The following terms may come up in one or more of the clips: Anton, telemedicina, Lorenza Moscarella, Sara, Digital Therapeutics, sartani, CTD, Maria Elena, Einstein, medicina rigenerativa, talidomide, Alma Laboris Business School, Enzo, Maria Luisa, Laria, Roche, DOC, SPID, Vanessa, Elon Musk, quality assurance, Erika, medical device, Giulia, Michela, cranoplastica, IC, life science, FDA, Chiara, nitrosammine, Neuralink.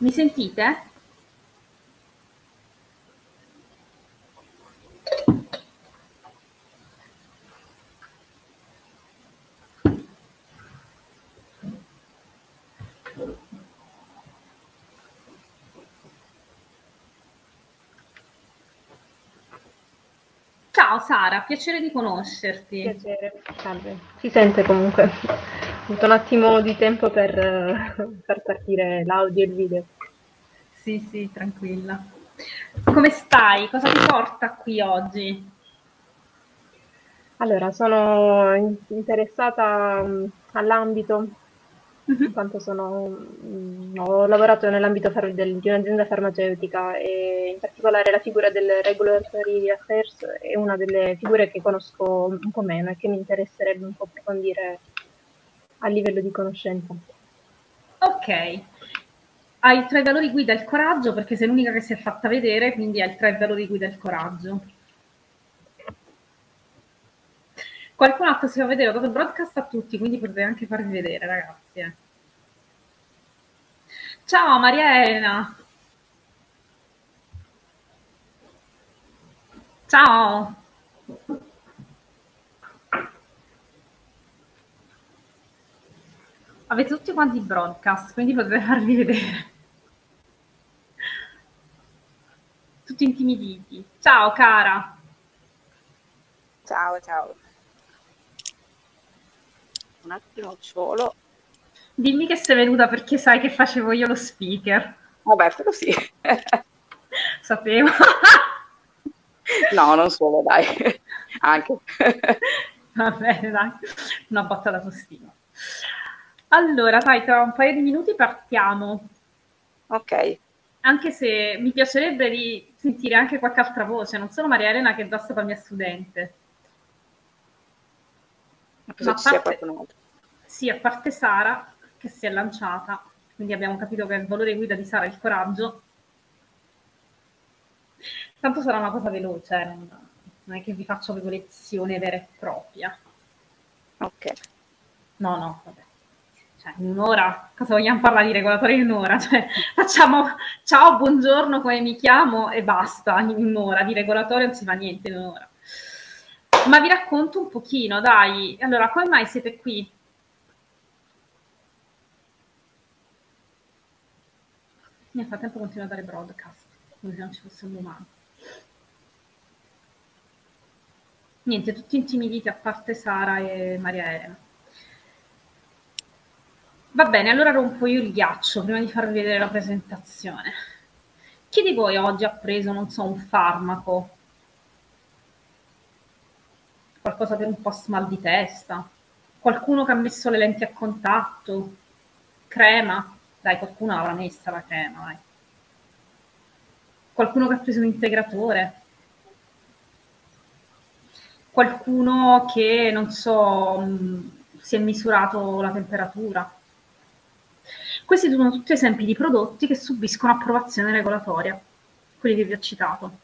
Mi sentite? Ciao Sara, piacere di conoscerti. Piacere, salve. Si sente comunque. Ho avuto un attimo di tempo per partire l'audio e il video. Sì, sì, tranquilla. Come stai? Cosa ti porta qui oggi? Allora, sono interessata all'ambito, in quanto ho lavorato nell'ambito di un'azienda farmaceutica e in particolare la figura del Regulatory Affairs è una delle figure che conosco un po' meno e che mi interesserebbe un po' approfondire a livello di conoscenza. Ok, hai tra i valori guida il coraggio, perché sei l'unica che si è fatta vedere, quindi hai tra i valori guida il coraggio. Qualcun altro si fa vedere, ho dato broadcast a tutti, quindi potete anche farvi vedere, ragazzi. Ciao Maria Elena. Ciao. Avete tutti quanti broadcast, quindi potete farvi vedere. Tutti intimiditi. Ciao cara. Ciao, ciao. Un attimo solo. Dimmi che sei venuta perché sai che facevo io lo speaker. Vabbè, però sì. Sapevo. No, non solo, dai. Anche. Va bene, dai. Una botta d'autostima. Allora, dai, tra un paio di minuti partiamo. Ok. Anche se mi piacerebbe di sentire anche qualche altra voce, non solo Maria Elena che è già stata mia studente. Ma a parte Sara che si è lanciata, quindi abbiamo capito che il valore guida di Sara è il coraggio. Tanto sarà una cosa veloce, non è che vi faccio una lezione vera e propria. Ok. No, no, vabbè. Cioè, in un'ora, cosa vogliamo parlare di regolatori in un'ora? Cioè, facciamo ciao, buongiorno, come mi chiamo e basta, in un'ora. Di regolatorio non si fa niente in un'ora. Ma vi racconto un pochino, dai. Allora, come mai siete qui? Nel frattempo continuo a dare broadcast, come se non ci fosse un domani. Niente, tutti intimiditi, a parte Sara e Maria Elena. Va bene, allora rompo io il ghiaccio prima di farvi vedere la presentazione. Chi di voi oggi ha preso, non so, un farmaco? Qualcosa per un po' mal di testa, qualcuno che ha messo le lenti a contatto, crema, dai, qualcuno l'avrà messa la crema, dai. Qualcuno che ha preso un integratore, qualcuno che, non so, si è misurato la temperatura. Questi sono tutti esempi di prodotti che subiscono approvazione regolatoria, quelli che vi ho citato.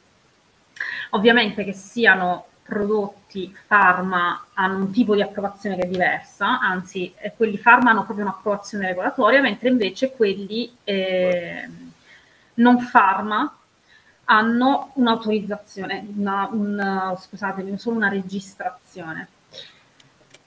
Ovviamente che siano prodotti farma hanno un tipo di approvazione che è diversa, anzi quelli farma hanno proprio un'approvazione regolatoria, mentre invece quelli non farma hanno un'autorizzazione, scusatemi, solo una registrazione.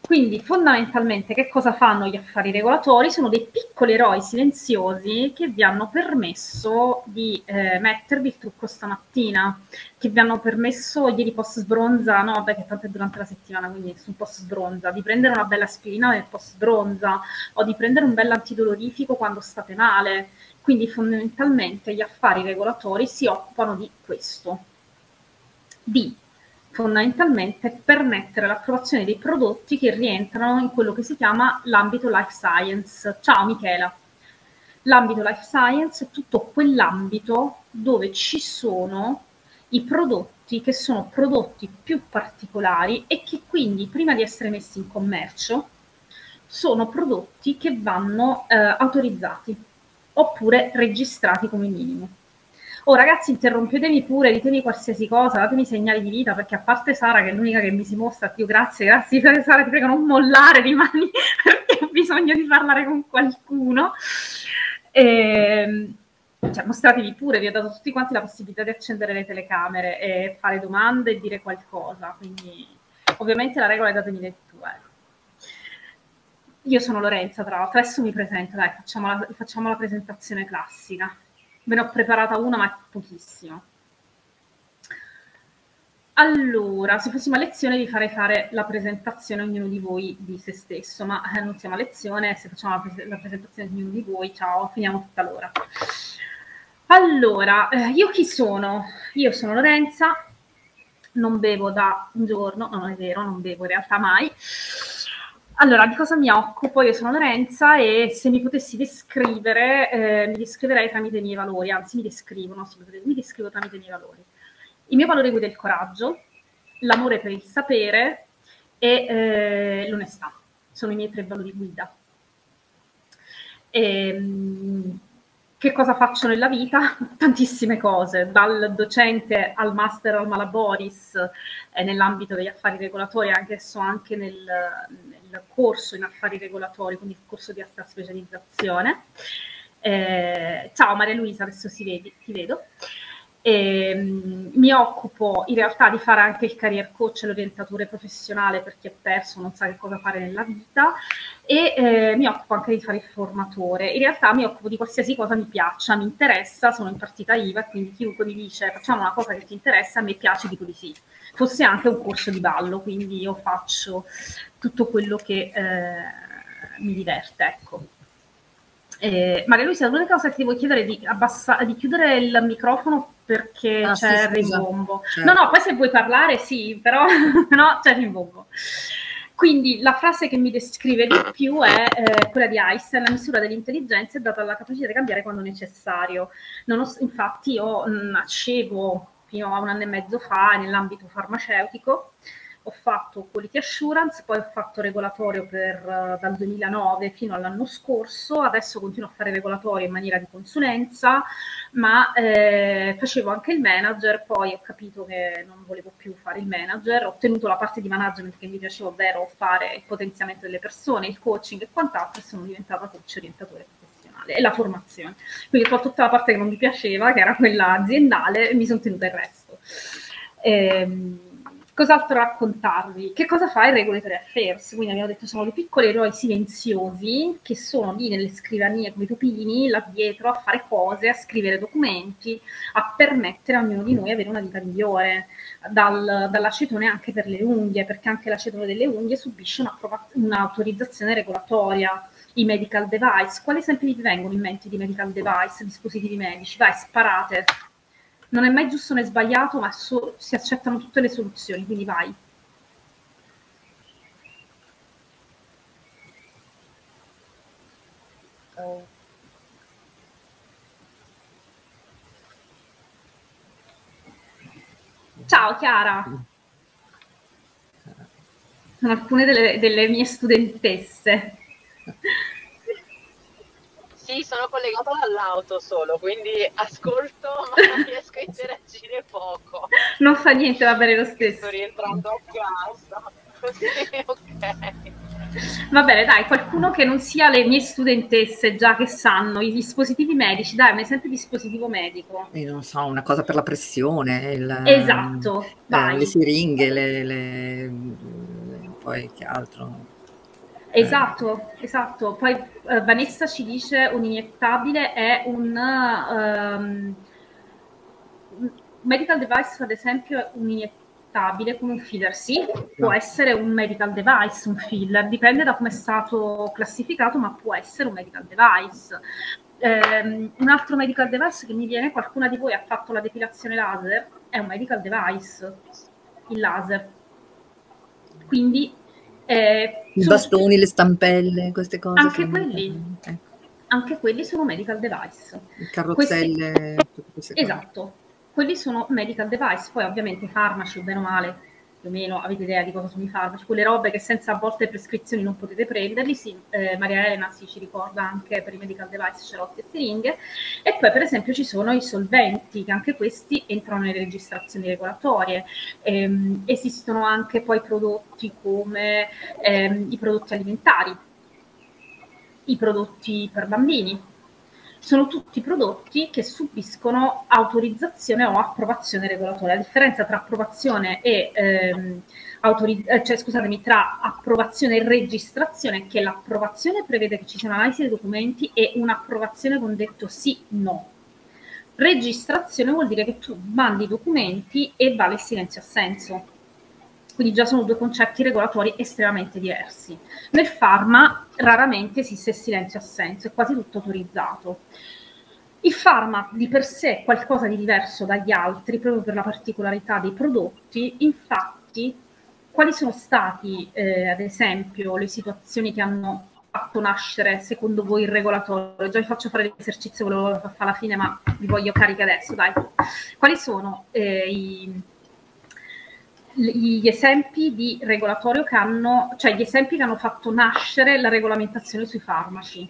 Quindi fondamentalmente che cosa fanno gli affari regolatori? Sono dei piccoli eroi silenziosi che vi hanno permesso di mettervi il trucco stamattina, che vi hanno permesso ieri post sbronza, no vabbè che tanto è durante la settimana quindi nessun post sbronza, di prendere una bella aspirina nel post sbronza o di prendere un bel antidolorifico quando state male. Quindi fondamentalmente gli affari regolatori si occupano di questo, di fondamentalmente permettere l'approvazione dei prodotti che rientrano in quello che si chiama l'ambito life science. Ciao Michela. L'ambito life science è tutto quell'ambito dove ci sono i prodotti che sono prodotti più particolari e che quindi prima di essere messi in commercio sono prodotti che vanno autorizzati oppure registrati come minimo. Oh ragazzi, interrompetemi pure, ditemi qualsiasi cosa, datemi segnali di vita, perché a parte Sara, che è l'unica che mi si mostra più, grazie, grazie Sara, ti prego non mollare, rimani, perché ho bisogno di parlare con qualcuno. cioè, mostratevi pure, vi ho dato tutti quanti la possibilità di accendere le telecamere e fare domande e dire qualcosa, quindi ovviamente la regola è datemi le tue. Io sono Lorenza, tra l'altro, adesso mi presento, dai, facciamo la presentazione classica. Me ne ho preparata una, ma pochissimo. Allora, se fossimo a lezione vi farei fare la presentazione ognuno di voi di se stesso, ma non siamo a lezione, se facciamo la presentazione di ognuno di voi, ciao, finiamo tutta l'ora. Allora, io chi sono? Io sono Lorenza, non bevo da un giorno, no, non è vero, non bevo in realtà mai. Allora, di cosa mi occupo? Io sono Lorenza e se mi potessi descrivere, mi descriverei tramite i miei valori, anzi mi descrivono, sì, mi descrivo tramite i miei valori. Il mio valore guida è il coraggio, l'amore per il sapere e l'onestà. Sono i miei tre valori guida. Che cosa faccio nella vita? Tantissime cose, dal docente al master Alma Laboris, nell'ambito degli affari regolatori, adesso anche nel corso in affari regolatori, quindi il corso di alta specializzazione. Ciao Maria Luisa, adesso ti vedo. Mi occupo in realtà di fare anche il career coach e l'orientatore professionale per chi è perso, non sa che cosa fare nella vita, e mi occupo anche di fare il formatore. In realtà mi occupo di qualsiasi cosa mi piaccia, mi interessa, sono in partita IVA, quindi chiunque mi dice facciamo una cosa che ti interessa, a me piace, dico di sì. Fosse anche un corso di ballo, quindi io faccio tutto quello che mi diverte, ecco. Maria Luisa, l'unica cosa che ti devo chiedere è di chiudere il microfono perché c'è il rimbombo. No, no, poi se vuoi parlare sì, però no, c'è il rimbombo. Quindi la frase che mi descrive di più è quella di Einstein: la misura dell'intelligenza è data alla capacità di cambiare quando necessario. Infatti io nascevo fino a un anno e mezzo fa nell'ambito farmaceutico. Ho fatto quality assurance, poi ho fatto regolatorio dal 2009 fino all'anno scorso, adesso continuo a fare regolatorio in maniera di consulenza, ma facevo anche il manager, poi ho capito che non volevo più fare il manager, ho ottenuto la parte di management che mi piaceva, ovvero fare il potenziamento delle persone, il coaching e quant'altro, e sono diventata coach orientatore professionale e la formazione. Quindi ho fatto tutta la parte che non mi piaceva, che era quella aziendale, e mi sono tenuta il resto. Cos'altro raccontarvi? Che cosa fa il Regulatory Affairs? Quindi abbiamo detto sono dei piccoli eroi silenziosi che sono lì nelle scrivanie come i topini, là dietro a fare cose, a scrivere documenti, a permettere a ognuno di noi avere una vita migliore, dall'acetone anche per le unghie, perché anche l'acetone delle unghie subisce un'autorizzazione regolatoria. I medical device, quali esempi vi vengono in mente di medical device, dispositivi medici? Vai, sparate! Non è mai giusto né sbagliato, ma si accettano tutte le soluzioni, quindi vai. Ciao Chiara! Sono alcune delle mie studentesse. Sì, sono collegata all'auto solo, quindi ascolto ma riesco a interagire poco. Non fa niente, va bene lo stesso. Sto rientrando a casa. Sì, ok. Va bene, dai, qualcuno che non sia le mie studentesse già che sanno i dispositivi medici, dai, ma è sempre dispositivo medico. Io non so, una cosa per la pressione. Esatto, vai. Le siringhe, poi che altro... Esatto, esatto. Poi Vanessa ci dice un iniettabile è un medical device, ad esempio è un iniettabile come un filler, sì, può essere un medical device, un filler, dipende da come è stato classificato, ma può essere un medical device. Un altro medical device che mi viene, qualcuna di voi ha fatto la depilazione laser, è un medical device, il laser. Quindi... i bastoni, le stampelle, queste cose. Anche quelli sono medical device. Carrozzelle. Esatto, quelli sono medical device. Poi ovviamente i farmaci, bene o male, più o meno avete idea di cosa sono i farmaci. Quelle robe che senza a volte prescrizioni non potete prenderli. Sì, Maria Elena sì, ci ricorda anche per i medical device, cerotti e siringhe. E poi per esempio ci sono i solventi, che anche questi entrano nelle registrazioni regolatorie. Esistono anche poi prodotti come i prodotti alimentari, i prodotti per bambini. sono tutti prodotti che subiscono autorizzazione o approvazione regolatoria. La differenza tra approvazione e tra approvazione e registrazione è che l'approvazione prevede che ci sia un'analisi dei documenti e un'approvazione con detto sì, no. Registrazione vuol dire che tu mandi i documenti e vale il silenzio assenso. Quindi già sono due concetti regolatori estremamente diversi. Nel pharma raramente esiste il silenzio assenso, è quasi tutto autorizzato. Il pharma di per sé è qualcosa di diverso dagli altri, proprio per la particolarità dei prodotti. Infatti, quali sono stati, ad esempio, le situazioni che hanno fatto nascere, secondo voi, il regolatorio? Già vi faccio fare l'esercizio, volevo fare alla fine, ma vi voglio caricare adesso, dai. Quali sono gli esempi di regolatorio che hanno, cioè gli esempi che hanno fatto nascere la regolamentazione sui farmaci?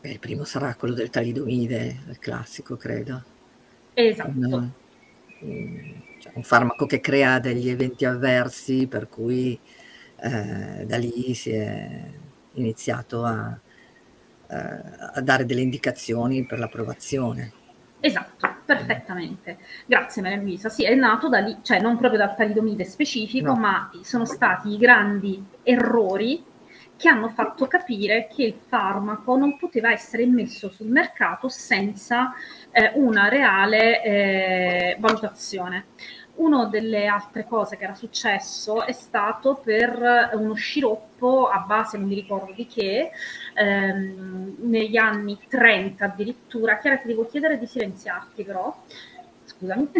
Beh, il primo sarà quello del talidomide, il classico, credo. Esatto. Un farmaco che crea degli eventi avversi, per cui da lì si è iniziato a dare delle indicazioni per l'approvazione. Esatto, perfettamente. Grazie Maria Luisa. Sì, è nato da lì, cioè non proprio dal talidomide specifico, no, ma sono stati i grandi errori che hanno fatto capire che il farmaco non poteva essere messo sul mercato senza una reale valutazione. Una delle altre cose che era successo è stato per uno sciroppo a base, non mi ricordo di che, negli anni 30 addirittura. Chiara, ti devo chiedere di silenziarti però, scusami.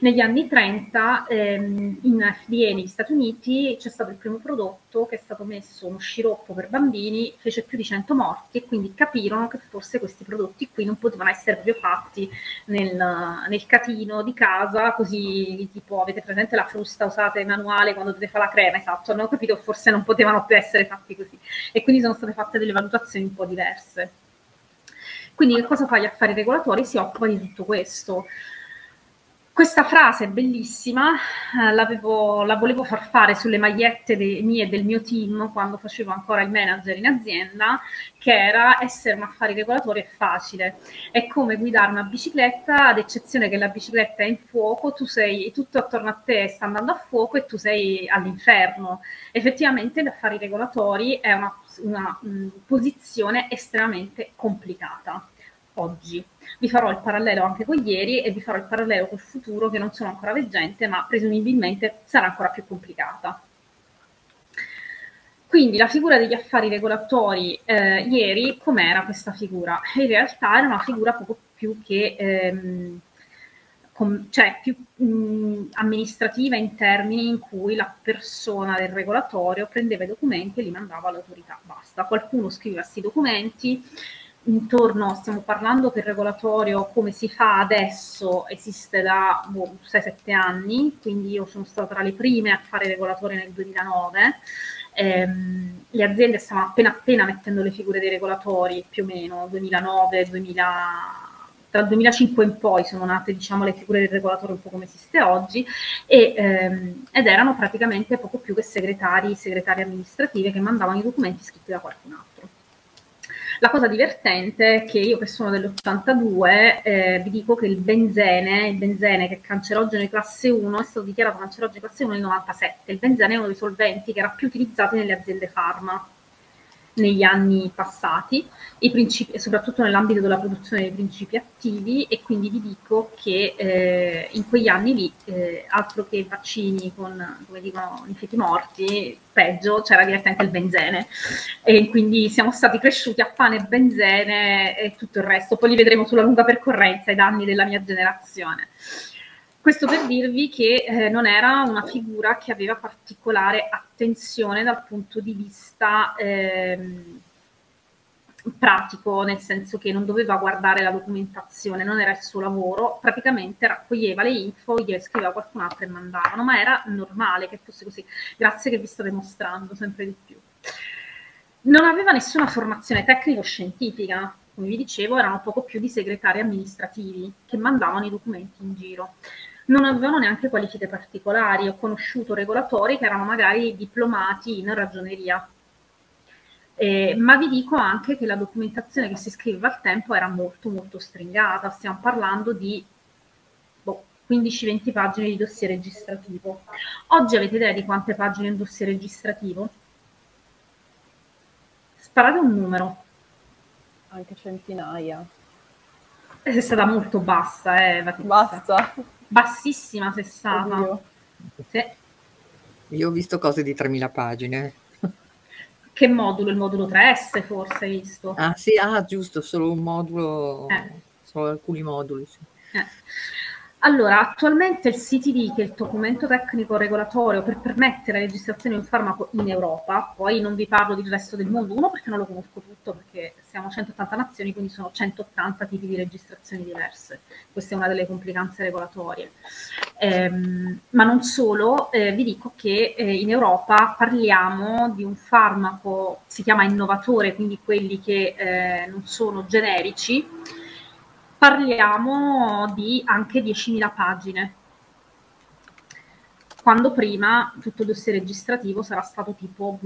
Negli anni 30 in FDA negli Stati Uniti c'è stato il primo prodotto che è stato messo, uno sciroppo per bambini, fece più di 100 morti e quindi capirono che forse questi prodotti qui non potevano essere proprio fatti nel catino di casa, così tipo avete presente la frusta usata in manuale quando dovete fare la crema, esatto, hanno capito che forse non potevano più essere fatti così e quindi sono state fatte delle valutazioni un po' diverse. Quindi che cosa fa gli affari regolatori? Si occupa di tutto questo. Questa frase è bellissima, la volevo far fare sulle magliette mie e del mio team quando facevo ancora il manager in azienda, che era: essere un affari regolatorio è facile, è come guidare una bicicletta, ad eccezione che la bicicletta è in fuoco, tu sei, tutto attorno a te sta andando a fuoco e tu sei all'inferno. Effettivamente gli affari regolatori è una posizione estremamente complicata oggi. Vi farò il parallelo anche con ieri e vi farò il parallelo col futuro, che non sono ancora veggente, ma presumibilmente sarà ancora più complicata. Quindi la figura degli affari regolatori ieri, com'era questa figura? In realtà era una figura poco più che amministrativa, in termini in cui la persona del regolatorio prendeva i documenti e li mandava all'autorità. Basta, qualcuno scriveva questi documenti. Intorno, stiamo parlando che il regolatorio come si fa adesso esiste da 6-7 anni, quindi io sono stata tra le prime a fare regolatore nel 2009, le aziende stavano appena mettendo le figure dei regolatori, più o meno 2009, dal 2005 in poi sono nate, diciamo, le figure del regolatore un po' come esiste oggi, ed erano praticamente poco più che segretarie amministrative che mandavano i documenti scritti da qualcun altro. La cosa divertente è che io, che sono dell'82, vi dico che il benzene che è cancerogeno di classe 1 è stato dichiarato cancerogeno di classe 1 nel 97. Il benzene è uno dei solventi che era più utilizzato nelle aziende farma negli anni passati, soprattutto nell'ambito della produzione dei principi attivi, e quindi vi dico che in quegli anni lì, altro che vaccini con, come dicono, infetti morti, peggio, c'era direttamente il benzene, e quindi siamo stati cresciuti a pane, benzene e tutto il resto. Poi li vedremo sulla lunga percorrenza, i danni della mia generazione. Questo per dirvi che non era una figura che aveva particolare attenzione dal punto di vista pratico, nel senso che non doveva guardare la documentazione, non era il suo lavoro, praticamente raccoglieva le info, gliele scriveva qualcun altro e mandavano, ma era normale che fosse così, grazie che vi sto dimostrando sempre di più. Non aveva nessuna formazione tecnico-scientifica, come vi dicevo erano poco più di segretari amministrativi che mandavano i documenti in giro. Non avevano neanche qualifiche particolari, ho conosciuto regolatori che erano magari diplomati in ragioneria, Ma vi dico anche che la documentazione che si scriveva al tempo era molto molto stringata, stiamo parlando di 15-20 pagine di dossier registrativo. Oggi avete idea di quante pagine è un dossier registrativo? Sparate un numero. Anche centinaia. È stata molto bassa, la tizia. Bassa. Bassissima se stata. Sì. Io ho visto cose di 3.000 pagine. Che modulo? Il modulo 3S forse hai visto? Ah sì, ah, giusto, solo un modulo, solo alcuni moduli. Sì. Allora, attualmente il CTD, che è il documento tecnico regolatorio per permettere la registrazione di un farmaco in Europa, poi non vi parlo del resto del mondo, uno perché non lo conosco tutto, perché siamo 180 nazioni, quindi sono 180 tipi di registrazioni diverse, questa è una delle complicanze regolatorie. Ma non solo, vi dico che in Europa parliamo di un farmaco, si chiama innovatore, quindi quelli che non sono generici, parliamo di anche 10.000 pagine, quando prima tutto il dossier registrativo sarà stato tipo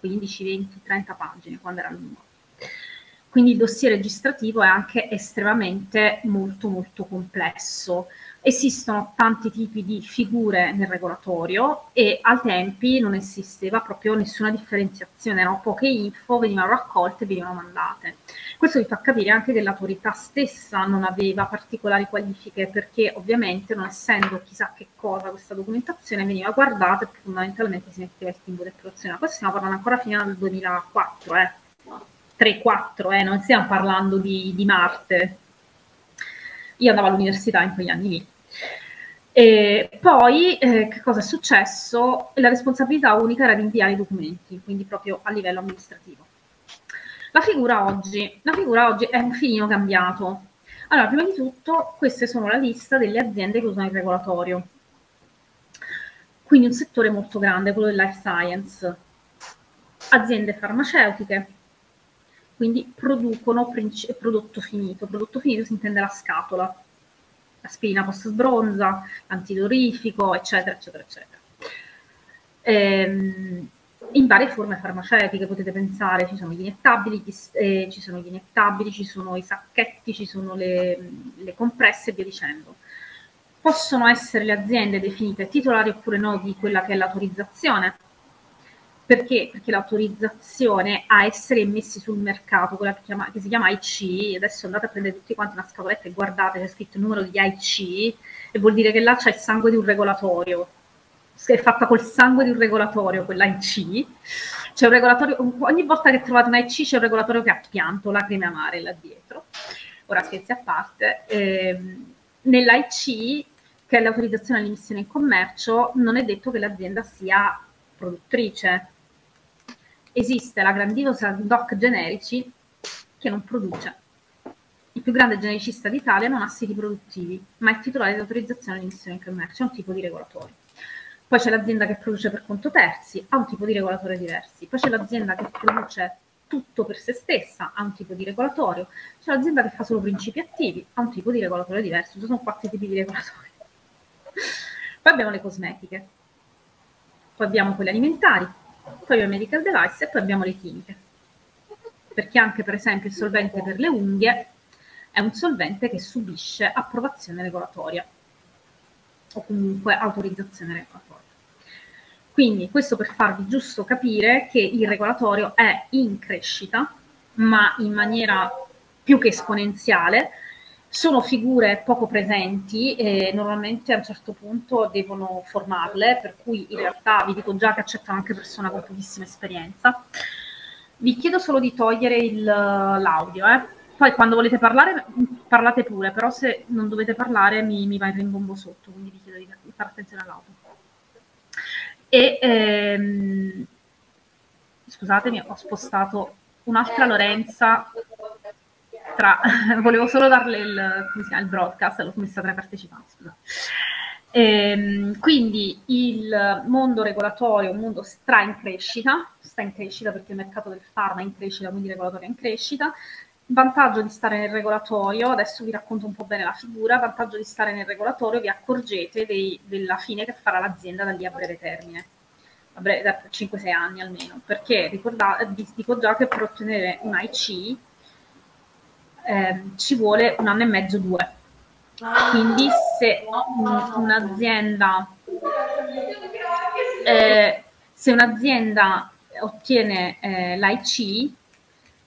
15, 20, 30 pagine, quando era lungo. Quindi il dossier registrativo è anche estremamente molto molto complesso. Esistono tanti tipi di figure nel regolatorio e ai tempi non esisteva proprio nessuna differenziazione, no? Poche info venivano raccolte e venivano mandate. Questo vi fa capire anche che l'autorità stessa non aveva particolari qualifiche, perché ovviamente non essendo chissà che cosa questa documentazione veniva guardata e fondamentalmente si metteva il timbo del produzione. Questo stiamo parlando ancora fino al 2004, 3-4, non stiamo parlando di Marte. Io andavo all'università in quegli anni lì. E poi che cosa è successo? La responsabilità unica era di inviare i documenti, quindi proprio a livello amministrativo. La figura oggi è un filino cambiato. Allora, prima di tutto, queste sono la lista delle aziende che usano il regolatorio. Quindi un settore molto grande, quello del life science. Aziende farmaceutiche, quindi producono prodotto finito. Prodotto finito si intende la scatola, aspirina post-sbronza, antidolorifico, eccetera, eccetera, eccetera. In varie forme farmaceutiche potete pensare, ci sono gli iniettabilici, ci sono i sacchetti, ci sono le compresse e via dicendo. Possono essere le aziende definite titolari oppure no di quella che è l'autorizzazione. Perché? Perché l'autorizzazione a essere emessi sul mercato, quella che si chiama IC, adesso andate a prendere tutti quanti una scatoletta e guardate, c'è scritto il numero di IC, e vuol dire che là c'è il sangue di un regolatorio. È fatta col sangue di un regolatorio, quella IC. C'è un regolatorio, ogni volta che trovate una IC c'è un regolatorio che ha pianto lacrime amare là dietro. Ora scherzi a parte. Nella IC, che è l'autorizzazione all'immissione in commercio, non è detto che l'azienda sia produttrice. Esiste la grandiosa DOC generici che non produce. Il più grande genericista d'Italia non ha siti produttivi, ma è titolare di autorizzazione all'immissione in commercio, è un tipo di regolatorio. Poi c'è l'azienda che produce per conto terzi, ha un tipo di regolatore diversi. Poi c'è l'azienda che produce tutto per se stessa, ha un tipo di regolatorio. C'è l'azienda che fa solo principi attivi, ha un tipo di regolatore diverso. Ci sono 4 tipi di regolatori. Poi abbiamo le cosmetiche, poi abbiamo quelle alimentari, poi abbiamo i medical device e poi abbiamo le chimiche. Perché anche per esempio il solvente per le unghie è un solvente che subisce approvazione regolatoria o comunque autorizzazione regolatoria. Quindi questo per farvi giusto capire che il regolatorio è in crescita, ma in maniera più che esponenziale. Sono figure poco presenti e normalmente a un certo punto devono formarle, per cui in realtà vi dico già che accettano anche persone con pochissima esperienza. Vi chiedo solo di togliere l'audio, Poi quando volete parlare parlate pure, però se non dovete parlare mi va il rimbombo sotto, quindi vi chiedo di fare attenzione all'audio. Scusatemi, ho spostato un'altra Lorenza. Volevo solo darle il broadcast, l'ho messa tra i partecipanti. Quindi il mondo regolatorio è un mondo sta in crescita perché il mercato del farma è in crescita, quindi il regolatorio è in crescita. Vantaggio di stare nel regolatorio, adesso vi racconto un po' bene la figura, vantaggio di stare nel regolatorio, vi accorgete della fine che farà l'azienda da lì a breve termine. da 5-6 anni almeno, perché dico già che per ottenere un IC ci vuole 1 anno e mezzo, 2. Quindi se un'azienda ottiene l'IC,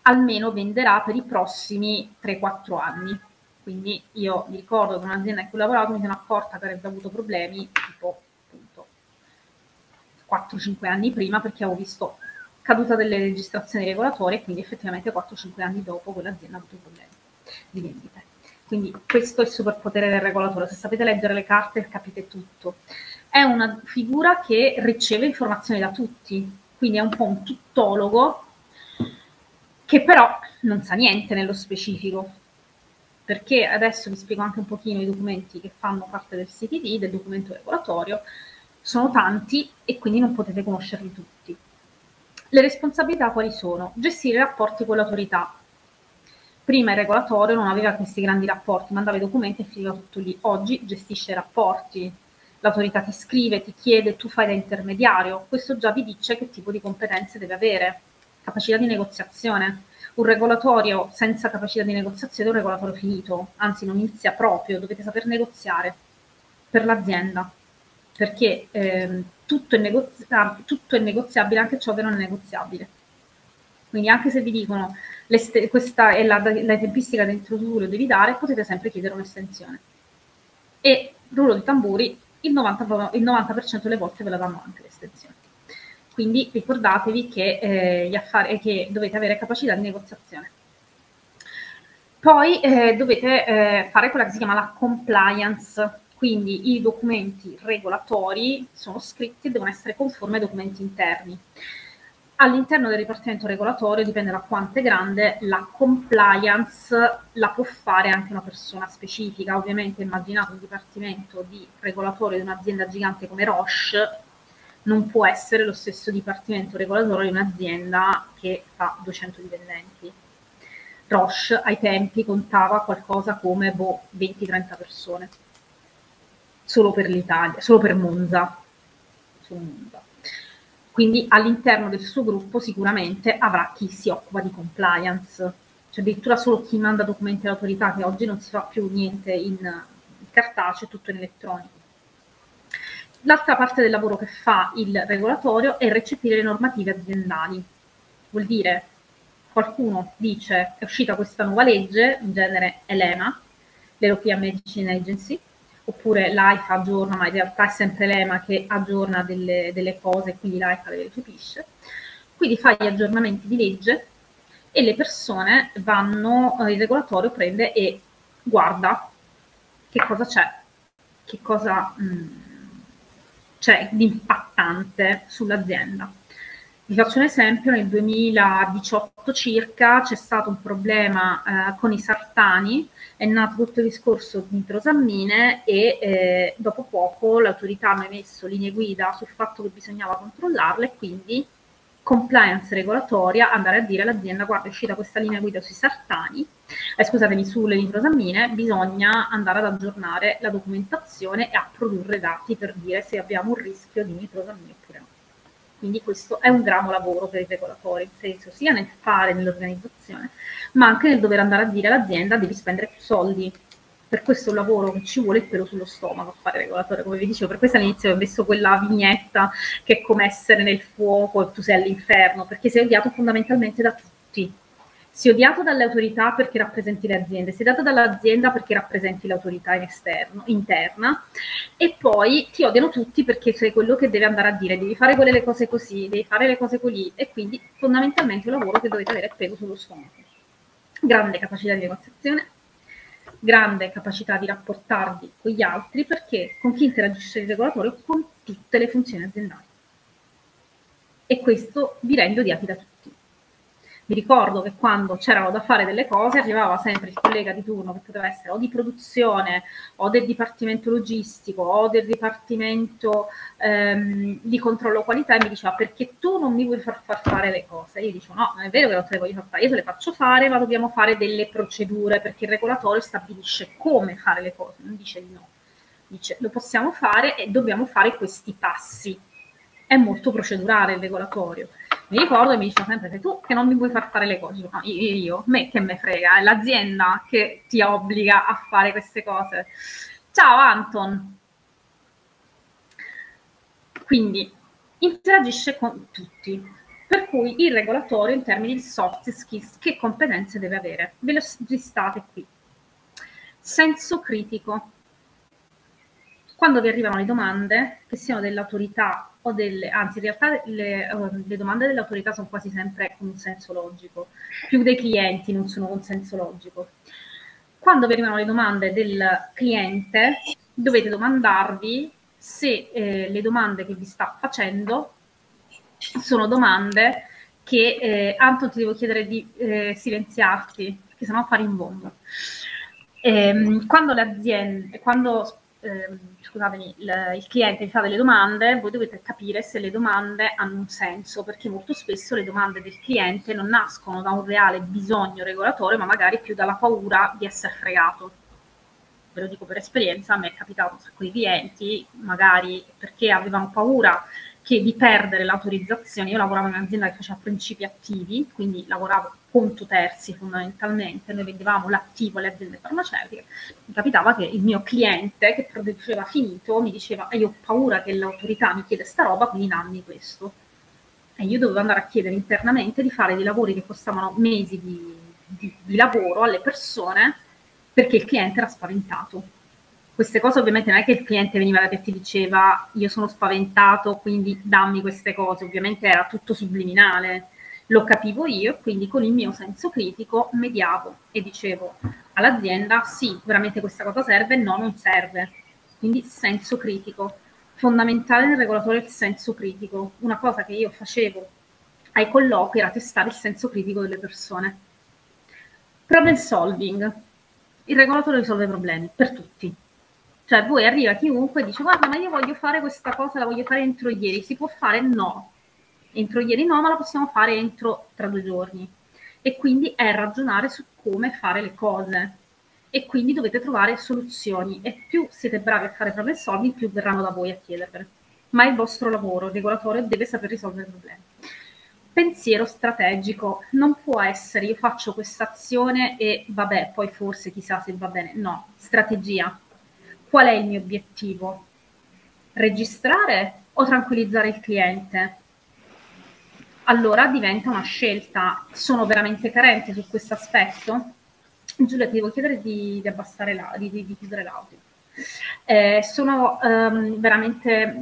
almeno venderà per i prossimi 3-4 anni. Quindi io mi ricordo che un'azienda in cui ho lavorato mi sono accorta che avrebbe avuto problemi tipo 4-5 anni prima, perché avevo visto caduta delle registrazioni regolatorie, quindi effettivamente 4-5 anni dopo quell'azienda ha avuto problemi di vendita. Quindi questo è il superpotere del regolatore. Se sapete leggere le carte capite tutto. È una figura che riceve informazioni da tutti, quindi è un po' un tuttologo che però non sa niente nello specifico. Perché adesso vi spiego anche un pochino i documenti che fanno parte del CTD, del documento regolatorio. Sono tanti e quindi non potete conoscerli tutti. Le responsabilità quali sono? Gestire i rapporti con l'autorità. Prima il regolatore non aveva questi grandi rapporti, mandava i documenti e finiva tutto lì. Oggi gestisce i rapporti, l'autorità ti scrive, ti chiede, tu fai da intermediario. Questo già vi dice che tipo di competenze deve avere. Capacità di negoziazione. Un regolatorio senza capacità di negoziazione è un regolatore finito, anzi non inizia proprio, dovete saper negoziare per l'azienda, perché tutto è negoziabile, anche ciò che non è negoziabile. Quindi anche se vi dicono questa è la tempistica dentro tu lo devi dare, potete sempre chiedere un'estensione. E rullo di tamburi, il 90% delle volte ve la danno anche l'estensione. Quindi ricordatevi che, che dovete avere capacità di negoziazione. Poi dovete fare quella che si chiama la compliance, quindi i documenti regolatori sono scritti e devono essere conformi ai documenti interni. All'interno del dipartimento regolatorio, dipende da quanto è grande, la compliance la può fare anche una persona specifica. Ovviamente immaginate un dipartimento di regolatorio di un'azienda gigante come Roche, non può essere lo stesso dipartimento regolatorio di un'azienda che fa 200 dipendenti. Roche ai tempi contava qualcosa come 20-30 persone, solo per l'Italia, solo per Monza. Quindi all'interno del suo gruppo sicuramente avrà chi si occupa di compliance, cioè addirittura solo chi manda documenti all'autorità, che oggi non si fa più niente in cartaceo, tutto in elettronico. L'altra parte del lavoro che fa il regolatorio è recepire le normative aziendali. Vuol dire, qualcuno dice è uscita questa nuova legge, in genere è l'EMA, l'European Medicine Agency, oppure l'AIFA aggiorna, ma in realtà è sempre l'EMA che aggiorna delle cose, quindi l'AIFA le recepisce. Quindi fa gli aggiornamenti di legge e le persone vanno, il regolatorio prende e guarda che cosa c'è, che cosa... cioè di impattante sull'azienda. Vi faccio un esempio, nel 2018 circa c'è stato un problema con i sartani, è nato tutto il discorso di nitrosammine e dopo poco l'autorità mi ha messo linee guida sul fatto che bisognava controllarle, e quindi compliance regolatoria, andare a dire all'azienda guarda è uscita questa linea guida sui sartani, scusatemi, sulle nitrosammine, bisogna andare ad aggiornare la documentazione e a produrre dati per dire se abbiamo un rischio di nitrosammine oppure no. Quindi questo è un gramo lavoro per i regolatori, in senso sia nel fare, nell'organizzazione, ma anche nel dover andare a dire all'azienda devi spendere più soldi. Per questo lavoro che ci vuole il pelo sullo stomaco a fare regolatore, come vi dicevo, per questo all'inizio ho messo quella vignetta che è come essere nel fuoco e tu sei all'inferno, perché sei odiato fondamentalmente da tutti. Sei odiato dalle autorità perché rappresenti le aziende, sei dato dall'azienda perché rappresenti l'autorità interna, e poi ti odiano tutti perché sei quello che deve andare a dire, devi fare quelle le cose così, devi fare le cose così, e quindi fondamentalmente un lavoro che dovete avere il pelo sullo stomaco. Grande capacità di negoziazione, grande capacità di rapportarvi con gli altri, perché con chi interagisce il regolatore, con tutte le funzioni aziendali, e questo vi rende odiati da tutti. Vi ricordo che quando c'erano da fare delle cose arrivava sempre il collega di turno, che poteva essere o di produzione o del dipartimento logistico o del dipartimento di controllo qualità, e mi diceva perché tu non mi vuoi far fare le cose. Io dicevo no, non è vero che non te le voglio far fare, io te le faccio fare, ma dobbiamo fare delle procedure, perché il regolatore stabilisce come fare le cose, non dice di no, dice lo possiamo fare e dobbiamo fare questi passi. è molto procedurale e regolatorio. Mi ricordo e mi dicono sempre: sei tu che non mi vuoi far fare le cose. No, io, me che me frega, è l'azienda che ti obbliga a fare queste cose. Ciao Anton. Quindi interagisce con tutti. Per cui il regolatorio in termini di soft skills, che competenze deve avere? Ve lo listate qui. Senso critico. Quando vi arrivano le domande, che siano dell'autorità o delle... Anzi, in realtà le domande dell'autorità sono quasi sempre con un senso logico. Più dei clienti non sono con senso logico. Quando vi arrivano le domande del cliente, dovete domandarvi se le domande che vi sta facendo sono domande che Anton, ti devo chiedere di silenziarti, perché sennò fa rimbombo. Quando le aziende, quando scusatemi, il cliente vi fa delle domande, voi dovete capire se le domande hanno un senso, perché molto spesso le domande del cliente non nascono da un reale bisogno regolatorio, ma magari più dalla paura di essere fregato. Ve lo dico per esperienza, a me è capitato un sacco di clienti, magari perché avevano paura che di perdere l'autorizzazione. Io lavoravo in un'azienda che faceva principi attivi, quindi lavoravo conto terzi fondamentalmente, noi vendevamo l'attivo alle aziende farmaceutiche. Mi capitava che il mio cliente, che produceva finito, mi diceva: io ho paura che l'autorità mi chieda sta roba, quindi dammi questo. E io dovevo andare a chiedere internamente di fare dei lavori che costavano mesi di lavoro alle persone, perché il cliente era spaventato. Queste cose ovviamente non è che il cliente veniva da te e ti diceva: io sono spaventato, quindi dammi queste cose. Ovviamente era tutto subliminale, lo capivo io, e quindi con il mio senso critico mediavo e dicevo all'azienda: sì, veramente questa cosa serve, no, non serve. Quindi senso critico, fondamentale nel regolatore il senso critico. Una cosa che io facevo ai colloqui era testare il senso critico delle persone. Problem solving, il regolatore risolve problemi per tutti. Cioè, voi arriva chiunque e dice: guarda, ma io voglio fare questa cosa, la voglio fare entro ieri, si può fare? No. Entro ieri no, ma la possiamo fare entro tra 2 giorni. E quindi è ragionare su come fare le cose. E quindi dovete trovare soluzioni. E più siete bravi a fare problem solving, più verranno da voi a chiedervele. Ma è il vostro lavoro, il regolatore deve saper risolvere i problemi. Pensiero strategico. Non può essere: io faccio questa azione e vabbè, poi forse chissà se va bene. No, strategia. Qual è il mio obiettivo? Registrare o tranquillizzare il cliente? Allora diventa una scelta. Sono veramente carente su questo aspetto? Giulia, ti devo chiedere di abbassare di chiudere l'audio. Sono veramente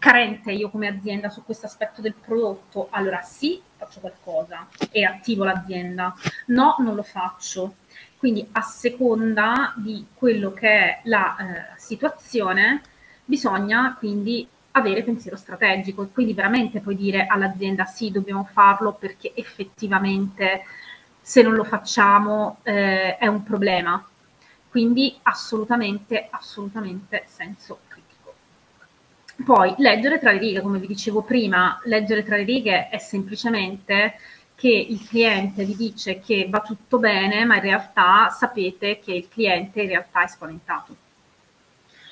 carente io come azienda su questo aspetto del prodotto? Allora sì, faccio qualcosa e attivo l'azienda. No, non lo faccio. Quindi a seconda di quello che è la situazione bisogna quindi avere pensiero strategico e quindi veramente poi dire all'azienda: sì, dobbiamo farlo perché effettivamente se non lo facciamo è un problema. Quindi assolutamente, assolutamente senso critico. Poi leggere tra le righe, come vi dicevo prima, leggere tra le righe è semplicemente... che il cliente vi dice che va tutto bene, ma in realtà sapete che il cliente in realtà è spaventato.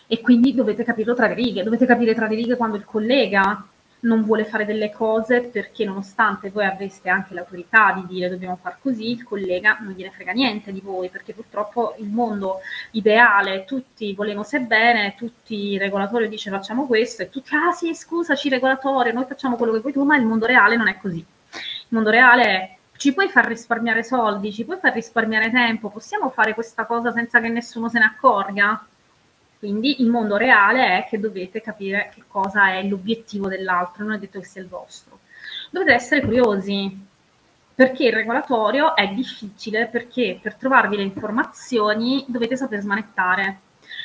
E quindi dovete capirlo tra le righe. Dovete capire tra le righe quando il collega non vuole fare delle cose perché, nonostante voi avreste anche l'autorità di dire dobbiamo far così, il collega non gliene frega niente di voi, perché purtroppo il mondo ideale, tutti volevano se bene, tutti il regolatore dice facciamo questo, e tutti: ah sì, scusaci regolatore, noi facciamo quello che vuoi tu, ma il mondo reale non è così. Il mondo reale è: ci puoi far risparmiare soldi, ci puoi far risparmiare tempo, possiamo fare questa cosa senza che nessuno se ne accorga? Quindi il mondo reale è che dovete capire che cosa è l'obiettivo dell'altro, non è detto che sia il vostro. Dovete essere curiosi, perché il regolatorio è difficile, perché per trovarvi le informazioni dovete saper smanettare.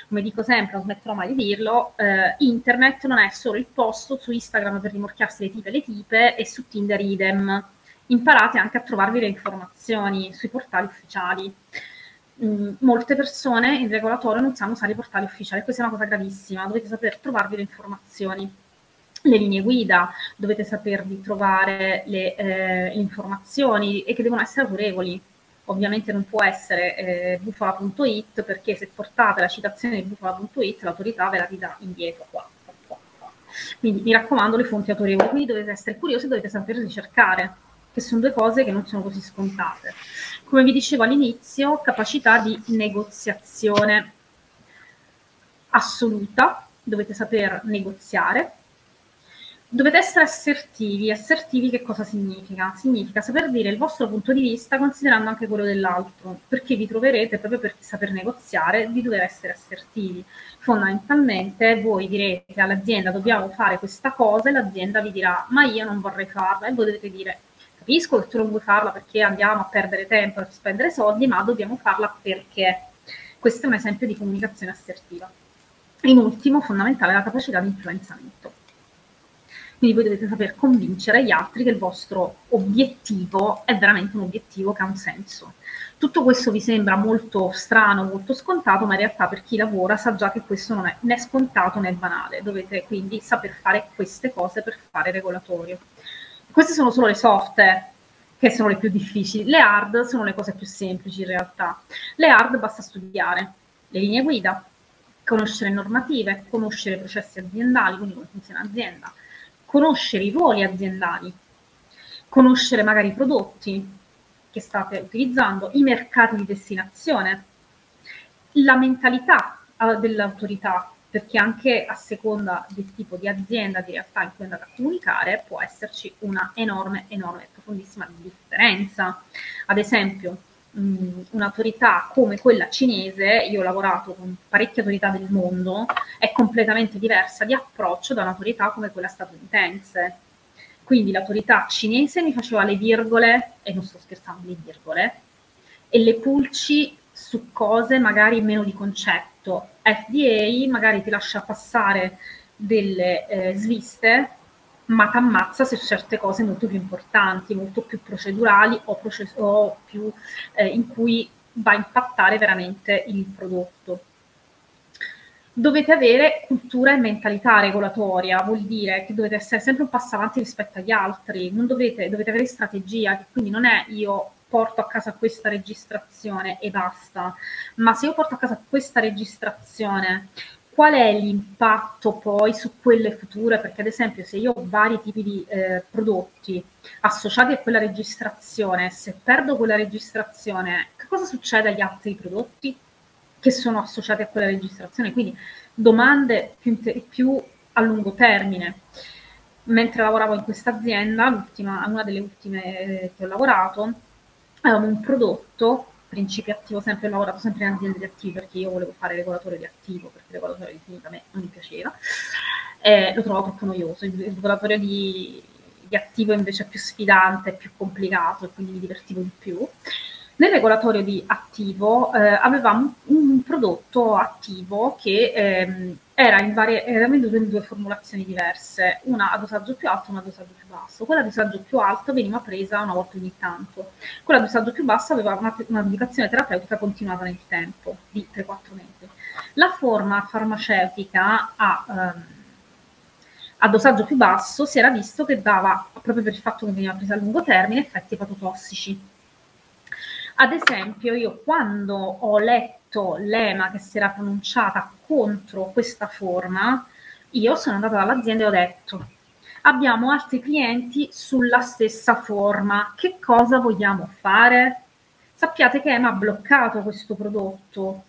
Come dico sempre, non smetterò mai di dirlo, internet non è solo il posto su Instagram per rimorchiarsi le tipe e su Tinder idem. Imparate anche a trovarvi le informazioni sui portali ufficiali. Molte persone in regolatorio non sanno usare i portali ufficiali, questa è una cosa gravissima, dovete saper trovarvi le informazioni. Le linee guida, dovete sapervi trovare le informazioni e che devono essere autorevoli. Ovviamente non può essere bufala.it, perché se portate la citazione di bufala.it l'autorità ve la ridà indietro qua. Mi raccomando, le fonti autorevoli, quindi dovete essere curiosi e dovete saper ricercare, che sono due cose che non sono così scontate. Come vi dicevo all'inizio, capacità di negoziazione assoluta, dovete saper negoziare. Dovete essere assertivi. Assertivi che cosa significa? Significa saper dire il vostro punto di vista considerando anche quello dell'altro, perché vi troverete, proprio per saper negoziare, di dover essere assertivi. Fondamentalmente voi direte all'azienda dobbiamo fare questa cosa e l'azienda vi dirà ma io non vorrei farla, e voi dovete dire capisco che tu non vuoi farla perché andiamo a perdere tempo, a spendere soldi, ma dobbiamo farla perché. Questo è un esempio di comunicazione assertiva. In ultimo, fondamentale, la capacità di influenzamento. Quindi voi dovete saper convincere gli altri che il vostro obiettivo è veramente un obiettivo che ha un senso. Tutto questo vi sembra molto strano, molto scontato, ma in realtà per chi lavora sa già che questo non è né scontato né banale. Dovete quindi saper fare queste cose per fare regolatorio. Queste sono solo le soft, che sono le più difficili. Le hard sono le cose più semplici in realtà. Le hard basta studiare le linee guida, conoscere normative, conoscere processi aziendali, quindi come funziona l'azienda, conoscere i ruoli aziendali, conoscere magari i prodotti che state utilizzando, i mercati di destinazione, la mentalità dell'autorità, perché anche a seconda del tipo di azienda, di realtà in cui andate a comunicare, può esserci una enorme, enorme, profondissima differenza. Ad esempio, un'autorità come quella cinese, io ho lavorato con parecchie autorità del mondo, è completamente diversa di approccio da un'autorità come quella statunitense. Quindi l'autorità cinese mi faceva le virgole, e non sto scherzando, le virgole, e le pulci su cose magari meno di concetto. FDA magari ti lascia passare delle sviste, ma ti ammazza su certe cose molto più importanti, molto più procedurali o più in cui va a impattare veramente il prodotto. Dovete avere cultura e mentalità regolatoria, vuol dire che dovete essere sempre un passo avanti rispetto agli altri, non dovete avere strategia, che quindi non è io porto a casa questa registrazione e basta, ma se io porto a casa questa registrazione, qual è l'impatto poi su quelle future? Perché ad esempio se io ho vari tipi di prodotti associati a quella registrazione, se perdo quella registrazione, che cosa succede agli altri prodotti che sono associati a quella registrazione? Quindi domande più a lungo termine. Mentre lavoravo in questa azienda, una delle ultime che ho lavorato, avevamo un prodotto principio attivo, sempre ho lavorato sempre in aziende di attivo perché io volevo fare regolatore di attivo, perché il regolatore di finito a me non mi piaceva, lo trovavo troppo noioso. Il regolatore di attivo invece è più sfidante, è più complicato e quindi mi divertivo di più. Nel regolatorio di attivo avevamo un prodotto attivo che era venduto in due formulazioni diverse, una a dosaggio più alto e una a dosaggio più basso. Quella a dosaggio più alto veniva presa una volta ogni tanto, quella a dosaggio più basso aveva un'indicazione terapeutica continuata nel tempo, di 3-4 mesi. La forma farmaceutica a dosaggio più basso si era visto che dava, proprio per il fatto che veniva presa a lungo termine, effetti epatotossici. Ad esempio, io quando ho letto l'EMA che si era pronunciata contro questa forma, io sono andata dall'azienda e ho detto abbiamo altri clienti sulla stessa forma, che cosa vogliamo fare? Sappiate che EMA ha bloccato questo prodotto,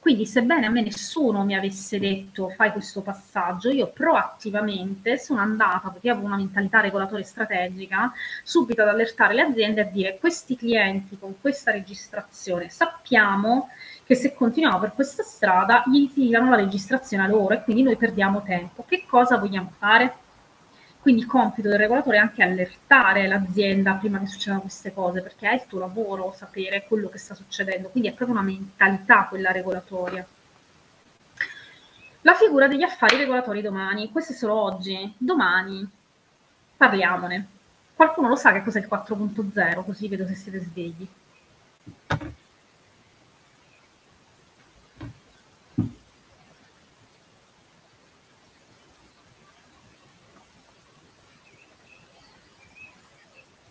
quindi sebbene a me nessuno mi avesse detto fai questo passaggio, io proattivamente sono andata, perché avevo una mentalità regolatore strategica, subito ad allertare le aziende a dire questi clienti con questa registrazione sappiamo che se continuiamo per questa strada gli tirano la registrazione a loro e quindi noi perdiamo tempo. Che cosa vogliamo fare? Quindi il compito del regolatore è anche allertare l'azienda prima che succedano queste cose, perché è il tuo lavoro sapere quello che sta succedendo, quindi è proprio una mentalità quella regolatoria. La figura degli affari regolatori domani, questo è solo oggi, domani parliamone. Qualcuno lo sa che cos'è il 4.0, così vedo se siete svegli.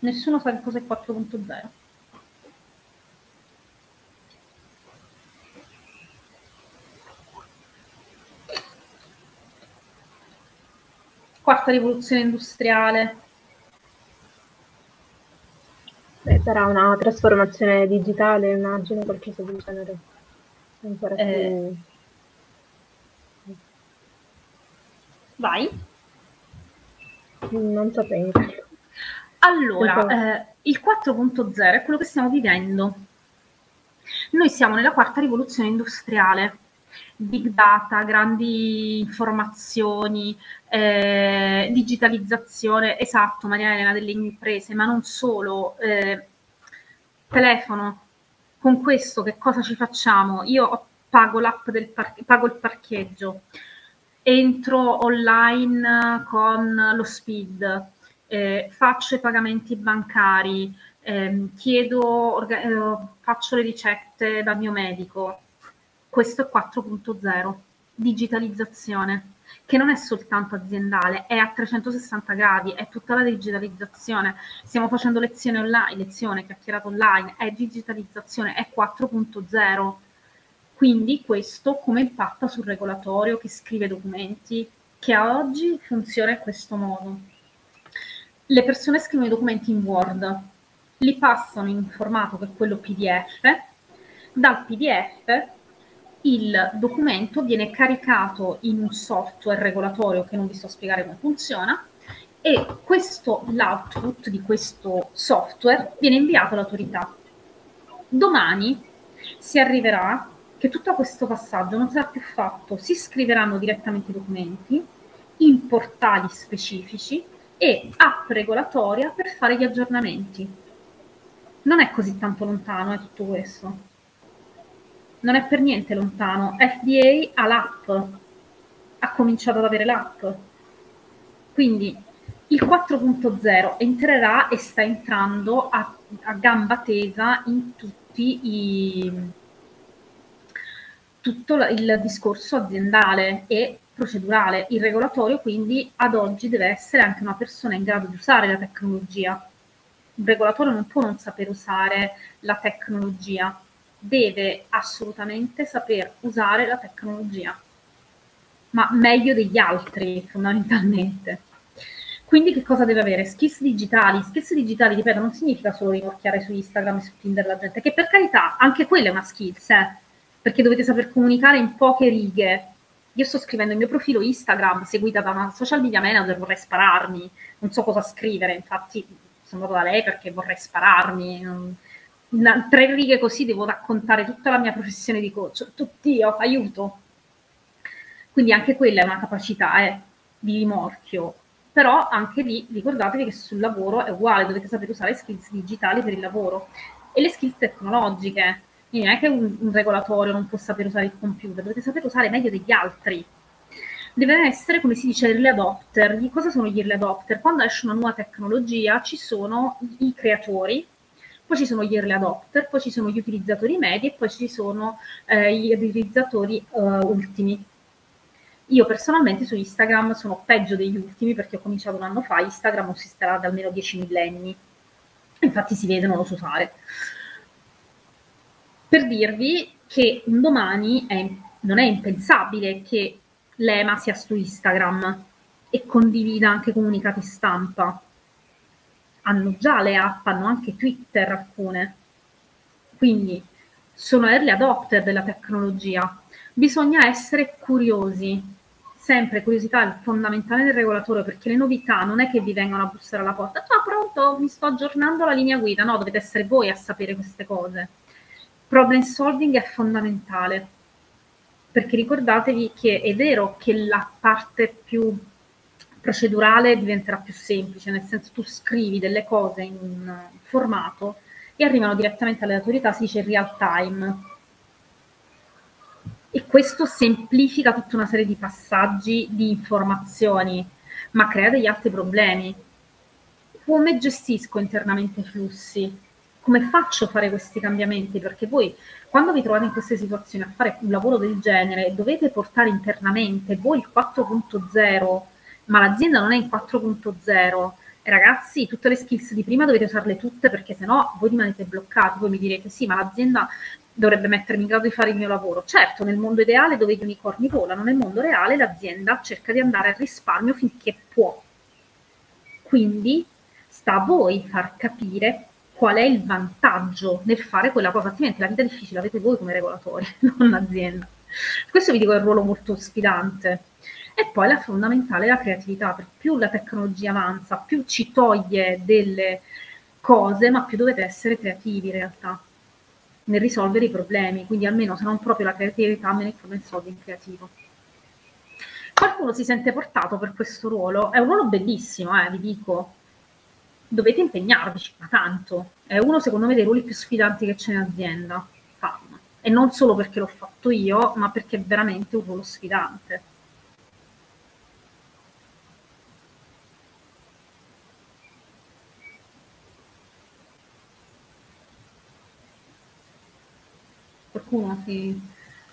Nessuno sa che cos'è 4.0. quarta rivoluzione industriale. Beh, sarà una trasformazione digitale, immagino, qualcosa del genere. Ancora più... Vai. Non saprei. Allora, il 4.0 è quello che stiamo vivendo. Noi siamo nella quarta rivoluzione industriale. Big data, grandi informazioni, digitalizzazione, esatto, Maria Elena, delle imprese, ma non solo. Telefono, con questo che cosa ci facciamo? Io pago l'app del pago il parcheggio, entro online con lo SPID, faccio i pagamenti bancari, faccio le ricette dal mio medico. Questo è 4.0, digitalizzazione, che non è soltanto aziendale, è a 360 gradi, è tutta la digitalizzazione. Stiamo facendo lezioni online, chiacchierate online, è digitalizzazione, è 4.0. Quindi questo come impatta sul regolatorio che scrive documenti, che a oggi funziona in questo modo. Le persone scrivono i documenti in Word, li passano in un formato che è quello PDF, dal PDF il documento viene caricato in un software regolatorio che non vi sto a spiegare come funziona e l'output di questo software viene inviato all'autorità. Domani si arriverà che tutto questo passaggio non sarà più fatto, si scriveranno direttamente i documenti in portali specifici e app regolatoria per fare gli aggiornamenti. Non è così tanto lontano, è tutto questo. Non è per niente lontano. FDA ha l'app, ha cominciato ad avere l'app. Quindi il 4.0 entrerà e sta entrando a gamba tesa in tutto il discorso aziendale e procedurale. Il regolatorio quindi ad oggi deve essere anche una persona in grado di usare la tecnologia. Un regolatore non può non saper usare la tecnologia. Deve assolutamente saper usare la tecnologia, ma meglio degli altri fondamentalmente. Quindi che cosa deve avere? Skills digitali. Skills digitali, ripeto, non significa solo rimorchiare su Instagram e su Tinder la gente, che per carità, anche quella è una skills, perché dovete saper comunicare in poche righe. Io sto scrivendo il mio profilo Instagram, seguita da una social media manager, vorrei spararmi, non so cosa scrivere, infatti sono andata da lei perché vorrei spararmi, tre righe così devo raccontare tutta la mia professione di coach. Tutt'io, aiuto. Quindi anche quella è una capacità di rimorchio. Però anche lì ricordatevi che sul lavoro è uguale, dovete sapere usare skills digitali per il lavoro e le skills tecnologiche. Quindi non è che un regolatorio non può sapere usare il computer, dovete sapere usare meglio degli altri. Deve essere, come si dice, early adopter. Di cosa sono gli early adopter? Quando esce una nuova tecnologia ci sono i creatori, poi ci sono gli early adopter, poi ci sono gli utilizzatori medi e poi ci sono gli utilizzatori ultimi. Io personalmente su Instagram sono peggio degli ultimi perché ho cominciato un anno fa, Instagram non si starà da almeno 10 millenni, infatti si vede, non lo so usare. Per dirvi che un domani non è impensabile che l'EMA sia su Instagram e condivida anche comunicati stampa. Hanno già le app, hanno anche Twitter alcune. Quindi sono early adopter della tecnologia. Bisogna essere curiosi. Sempre curiosità è fondamentale del regolatore, perché le novità non è che vi vengono a bussare alla porta. Ciao, pronto, mi sto aggiornando la linea guida. No, dovete essere voi a sapere queste cose. Problem solving è fondamentale. Perché ricordatevi che è vero che la parte più procedurale diventerà più semplice, nel senso tu scrivi delle cose in un formato e arrivano direttamente alle autorità, si dice real time. E questo semplifica tutta una serie di passaggi, di informazioni, ma crea degli altri problemi. Come gestisco internamente i flussi? Come faccio a fare questi cambiamenti? Perché voi, quando vi trovate in queste situazioni a fare un lavoro del genere, dovete portare internamente voi il 4.0, ma l'azienda non è in 4.0. Ragazzi, tutte le skills di prima dovete usarle tutte, perché sennò voi rimanete bloccati. Voi mi direte sì, ma l'azienda dovrebbe mettermi in grado di fare il mio lavoro. Certo, nel mondo ideale dove gli unicorni volano, nel mondo reale l'azienda cerca di andare al risparmio finché può. Quindi sta a voi far capire qual è il vantaggio nel fare quella cosa, altrimenti la vita difficile l'avete voi come regolatori, non l'azienda. Questo vi dico è un ruolo molto sfidante. E poi la fondamentale è la creatività, perché più la tecnologia avanza, più ci toglie delle cose, ma più dovete essere creativi in realtà nel risolvere i problemi, quindi almeno se non proprio la creatività, almeno il solving creativo. Qualcuno si sente portato per questo ruolo, è un ruolo bellissimo, vi dico, dovete impegnarvi, ma tanto, è uno secondo me dei ruoli più sfidanti che c'è in azienda, e non solo perché l'ho fatto io, ma perché è veramente un ruolo sfidante. Qualcuno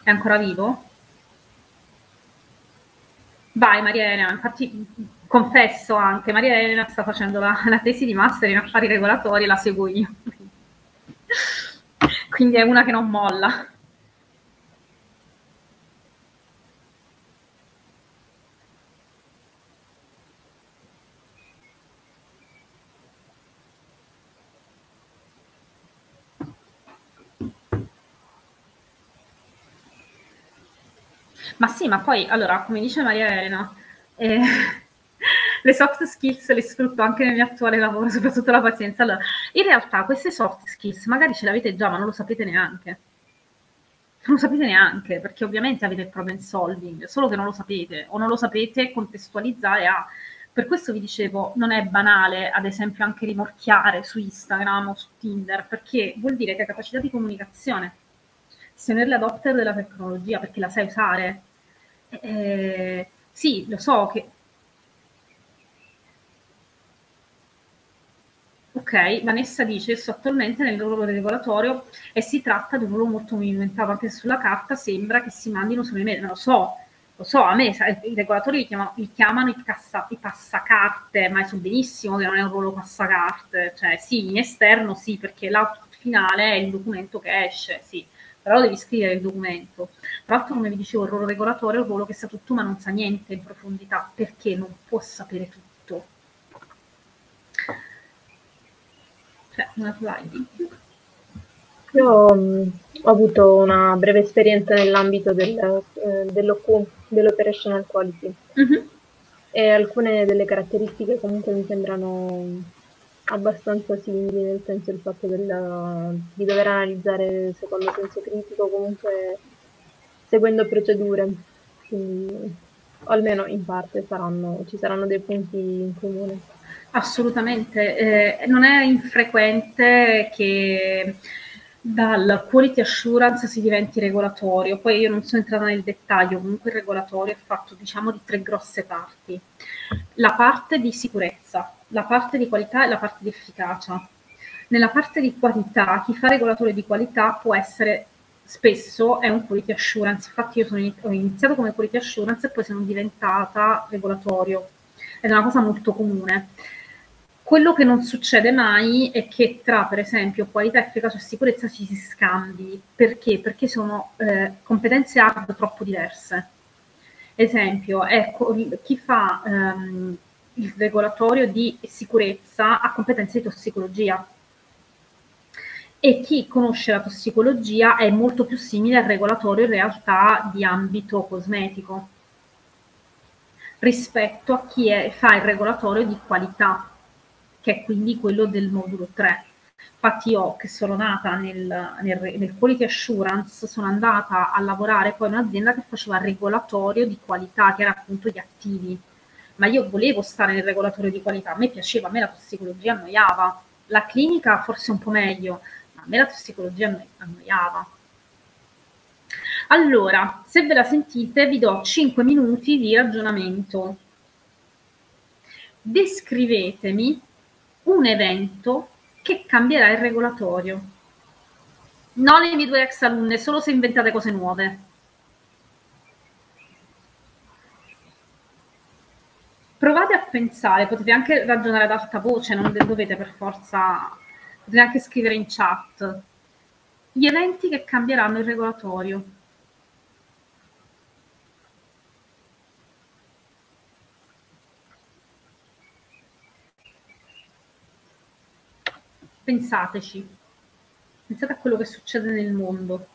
è ancora vivo? Vai Maria Elena, infatti confesso anche, Maria Elena sta facendo la tesi di master in affari regolatori e la seguo io. Quindi è una che non molla. Ma sì, ma poi, allora, come dice Maria Elena, le soft skills le sfrutto anche nel mio attuale lavoro, soprattutto la pazienza. Allora, in realtà queste soft skills magari ce le avete già, ma non lo sapete neanche. Non lo sapete neanche, perché ovviamente avete il problem solving, solo che non lo sapete, o non lo sapete contestualizzare a... Per questo vi dicevo, non è banale, ad esempio, anche rimorchiare su Instagram o su Tinder, perché vuol dire che hai capacità di comunicazione, essere l'adopter della tecnologia, perché la sai usare. Sì, lo so che... Ok, Vanessa dice, sto attualmente nel ruolo regolatorio e si tratta di un ruolo molto movimentato, anche sulla carta sembra che si mandino solo email, lo so, a me i regolatori mi chiamano i passacarte, ma so benissimo che non è un ruolo passacarte, cioè sì, in esterno sì, perché l'output finale è il documento che esce, sì, però devi scrivere il documento. Tra l'altro, come vi dicevo, il ruolo regolatore è un ruolo che sa tutto ma non sa niente in profondità, perché non può sapere tutto. Una slide. Io ho avuto una breve esperienza nell'ambito dell'OQ, dell'Operational Quality, e alcune delle caratteristiche comunque mi sembrano abbastanza simili, nel senso il fatto di dover analizzare secondo senso critico, comunque seguendo procedure, quindi, o almeno in parte ci saranno dei punti in comune. Assolutamente, non è infrequente che dal quality assurance si diventi regolatorio, poi io non sono entrata nel dettaglio, comunque il regolatorio è fatto diciamo di tre grosse parti, la parte di sicurezza, la parte di qualità e la parte di efficacia. Nella parte di qualità, chi fa regolatore di qualità può essere spesso è un quality assurance, infatti io ho iniziato come quality assurance e poi sono diventata regolatorio, ed è una cosa molto comune. Quello che non succede mai è che tra, per esempio, qualità, efficacia e sicurezza ci si scambi. Perché? Perché sono competenze hard troppo diverse. Esempio, ecco, chi fa il regolatorio di sicurezza ha competenze di tossicologia e chi conosce la tossicologia è molto più simile al regolatorio in realtà di ambito cosmetico rispetto a chi fa il regolatorio di qualità, che è quindi quello del modulo 3. Infatti io, che sono nata nel quality assurance, sono andata a lavorare poi in un'azienda che faceva regolatorio di qualità, che era appunto gli attivi. Ma io volevo stare nel regolatorio di qualità, a me piaceva, a me la tossicologia annoiava. La clinica forse un po' meglio, ma a me la tossicologia annoiava. Allora, se ve la sentite, vi do 5 minuti di ragionamento. Descrivetemi un evento che cambierà il regolatorio. Non le mie due ex alunne, solo se inventate cose nuove. Provate a pensare, potete anche ragionare ad alta voce, non dovete per forza, potete anche scrivere in chat. Gli eventi che cambieranno il regolatorio. Pensateci, pensate a quello che succede nel mondo.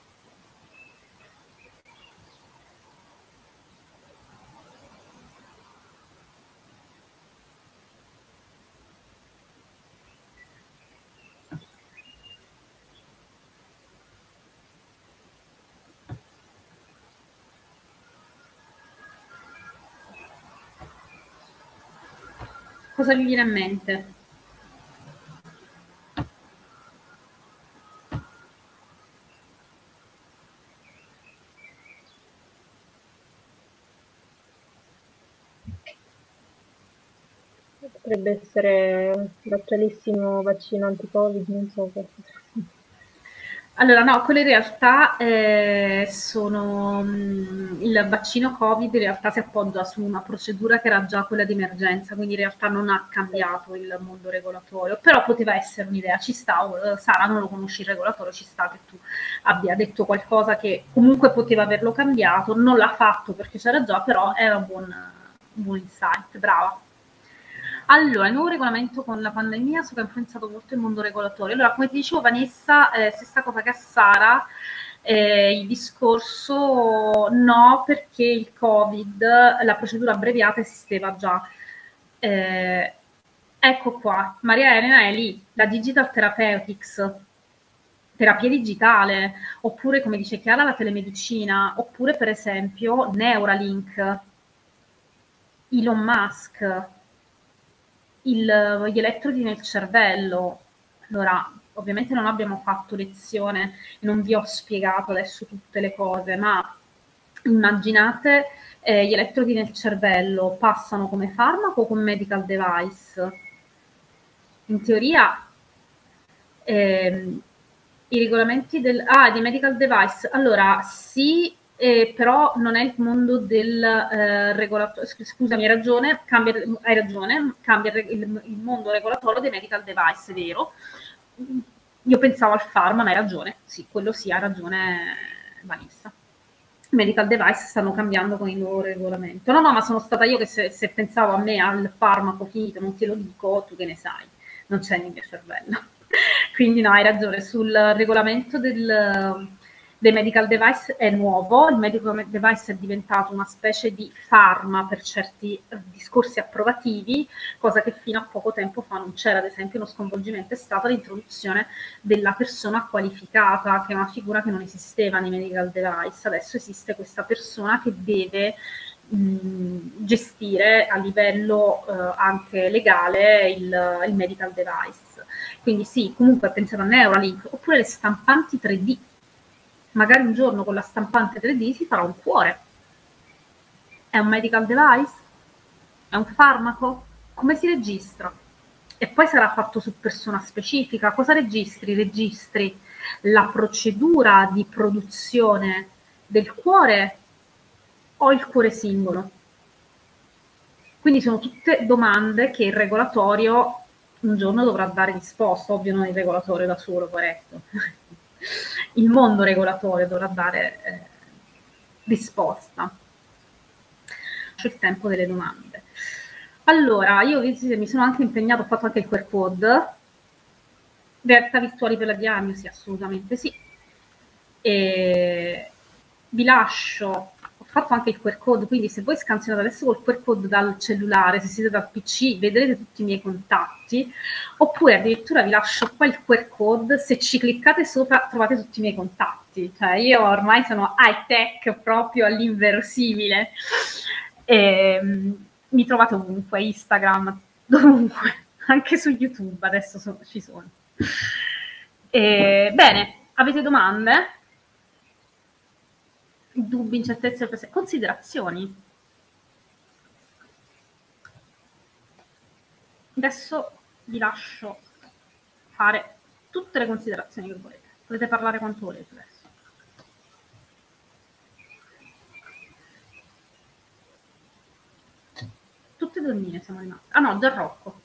Cosa vi viene in mente? Potrebbe essere l'attualissimo vaccino anti-Covid, non so. Allora, no, quelle in realtà sono il vaccino Covid in realtà si appoggia su una procedura che era già quella di emergenza, quindi in realtà non ha cambiato il mondo regolatorio, però poteva essere un'idea, ci sta, Sara non lo conosci il regolatorio, ci sta che tu abbia detto qualcosa che comunque poteva averlo cambiato, non l'ha fatto perché c'era già, però era un buon insight, brava. Allora, il nuovo regolamento con la pandemia so che ha influenzato molto il mondo regolatorio. Allora, come ti dicevo Vanessa, stessa cosa che a Sara, il discorso no, perché il Covid, la procedura abbreviata esisteva già. Ecco qua, Maria Elena è lì, la Digital Therapeutics, terapia digitale, oppure come dice Chiara la telemedicina, oppure per esempio Neuralink, Elon Musk, gli elettrodi nel cervello. Allora, ovviamente non abbiamo fatto lezione, non vi ho spiegato adesso tutte le cose, ma immaginate gli elettrodi nel cervello passano come farmaco o come medical device? In teoria i regolamenti dei medical device, allora sì, però non è il mondo del regolatorio, scusami, hai ragione, cambia il mondo regolatorio dei medical device, è vero, io pensavo al pharma, ma hai ragione, sì, quello sì, ha ragione Vanessa, i medical device stanno cambiando con il nuovo regolamento. No, no, ma sono stata io che se pensavo a me al farmaco finito, non te lo dico, tu che ne sai, non c'è nel mio cervello, quindi no, hai ragione, sul regolamento del medical device è nuovo, il medical device è diventato una specie di farma per certi discorsi approvativi, cosa che fino a poco tempo fa non c'era, ad esempio uno sconvolgimento è stata l'introduzione della persona qualificata, che è una figura che non esisteva nei medical device, adesso esiste questa persona che deve gestire a livello anche legale il medical device, quindi sì, comunque pensate a Neuralink, oppure le stampanti 3D, magari un giorno con la stampante 3D si farà un cuore. È un medical device? È un farmaco? Come si registra? E poi sarà fatto su persona specifica. Cosa registri? Registri la procedura di produzione del cuore o il cuore singolo? Quindi sono tutte domande che il regolatorio un giorno dovrà dare risposta, ovvio non il regolatorio da solo, corretto. Il mondo regolatorio dovrà dare risposta. C'è il tempo delle domande. Allora, io mi sono anche impegnata, ho fatto anche il QR code. Realtà virtuali per la diagnosi, assolutamente sì. E vi lascio, ho fatto anche il QR code, quindi se voi scansionate adesso col QR code dal cellulare, se siete dal PC, vedrete tutti i miei contatti. Oppure addirittura vi lascio qua il QR code, se ci cliccate sopra trovate tutti i miei contatti, cioè io ormai sono high tech proprio all'inverosimile, mi trovate ovunque, Instagram, dovunque, anche su YouTube adesso ci sono. Bene, avete domande? Dubbi, incertezze, considerazioni? Adesso vi lascio fare tutte le considerazioni che volete. Potete parlare quanto volete adesso. Tutte donnine siamo rimaste. Ah no, Gianrocco.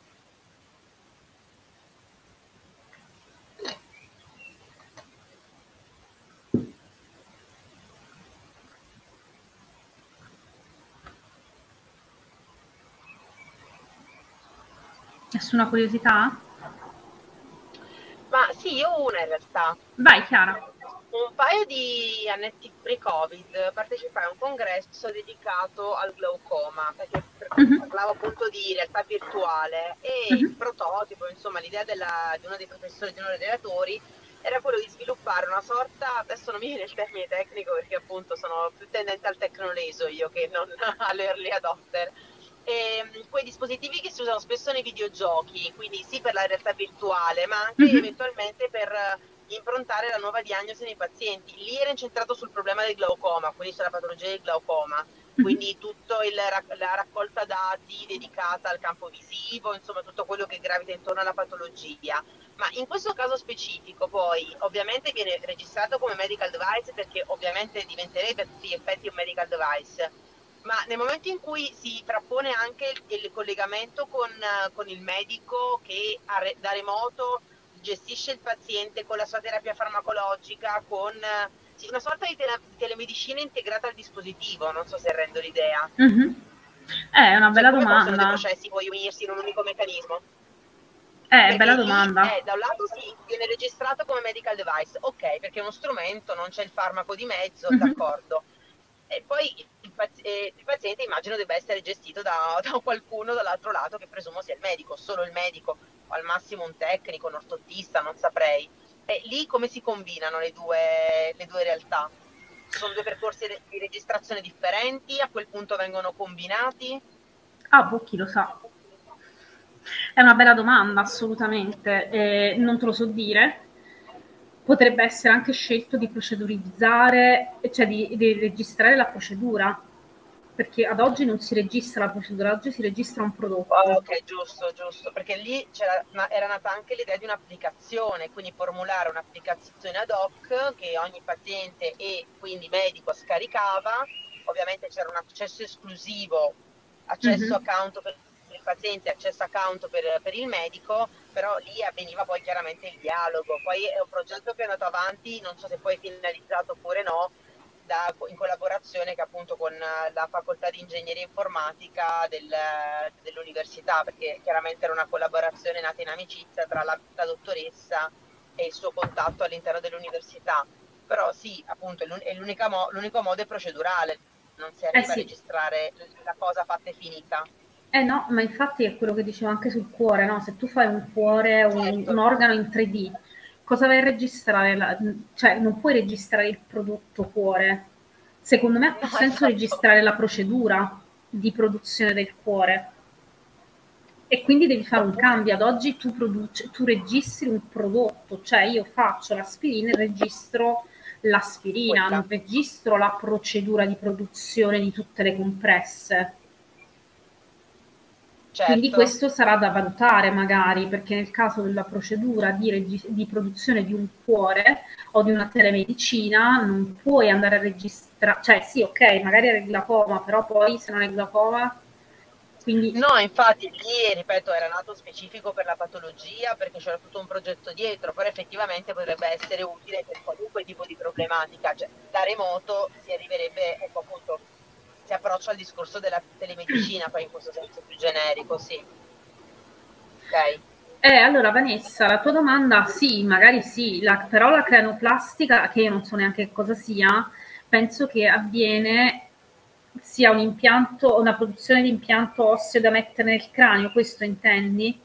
Nessuna curiosità? Ma sì, io ho una in realtà. Vai, Chiara. Un paio di annetti pre-Covid partecipai a un congresso dedicato al glaucoma, perché parlavo appunto di realtà virtuale e il prototipo, insomma l'idea di uno dei professori, di uno dei relatori, era quello di sviluppare una sorta, adesso non mi viene il termine tecnico perché appunto sono più tendente al tecnoleso io che non all'early adopter, e quei dispositivi che si usano spesso nei videogiochi, quindi sì per la realtà virtuale ma anche eventualmente per improntare la nuova diagnosi nei pazienti. Lì era incentrato sul problema del glaucoma, quindi sulla patologia del glaucoma, quindi tutta la raccolta dati dedicata al campo visivo, insomma tutto quello che gravita intorno alla patologia. Ma in questo caso specifico poi ovviamente viene registrato come medical device perché ovviamente diventerebbe a tutti gli effetti un medical device, ma nel momento in cui si frappone anche il collegamento con il medico che da remoto gestisce il paziente con la sua terapia farmacologica, con una sorta di telemedicina integrata al dispositivo, non so se rendo l'idea. È una bella domanda. Come possono dei processi poi unirsi in un unico meccanismo? Bella domanda. Da un lato sì, viene registrato come medical device, ok, perché è uno strumento, non c'è il farmaco di mezzo, d'accordo. E poi il paziente immagino debba essere gestito da qualcuno dall'altro lato che presumo sia il medico, solo il medico, al massimo un tecnico, un ortottista, non saprei. E lì come si combinano le due realtà? Sono due percorsi di registrazione differenti, a quel punto vengono combinati? Ah, boh, chi lo sa. È una bella domanda, assolutamente. Non te lo so dire. Potrebbe essere anche scelto di procedurizzare, cioè di registrare la procedura, perché ad oggi non si registra la procedura, oggi si registra un prodotto. Oh, ok, giusto, giusto, perché lì era nata anche l'idea di un'applicazione, quindi formulare un'applicazione ad hoc che ogni paziente e quindi medico scaricava, ovviamente c'era un accesso esclusivo, accesso account per il paziente, accesso account per il medico, però lì avveniva poi chiaramente il dialogo. Poi è un progetto che è andato avanti, non so se poi è finalizzato oppure no, in collaborazione che appunto con la facoltà di ingegneria informatica dell'università, perché chiaramente era una collaborazione nata in amicizia tra la dottoressa e il suo contatto all'interno dell'università. Però sì, appunto l'unico modo è procedurale, non si arriva a registrare la cosa fatta e finita. No, ma infatti è quello che dicevo anche sul cuore, no? Se tu fai un cuore, un organo in 3D, cosa vai a registrare? Cioè non puoi registrare il prodotto cuore. Secondo me ha senso registrare la procedura di produzione del cuore. E quindi devi fare un cambio. Ad oggi tu registri un prodotto, cioè io faccio l'aspirina e registro l'aspirina, non registro la procedura di produzione di tutte le compresse. Certo. Quindi questo sarà da valutare magari, perché nel caso della procedura di produzione di un cuore o di una telemedicina non puoi andare a registrare, cioè sì ok magari è il glaucoma, però poi se non è glaucoma quindi... No, infatti lì ripeto era nato specifico per la patologia perché c'era tutto un progetto dietro, però effettivamente potrebbe essere utile per qualunque tipo di problematica, cioè da remoto si arriverebbe, ecco appunto si approccia al discorso della telemedicina, poi in questo senso più generico, sì. Ok. Allora Vanessa, la tua domanda, sì, magari sì, però la cranoplastica, che io non so neanche che cosa sia, penso che avviene sia un impianto, una produzione di impianto osseo da mettere nel cranio, questo intendi?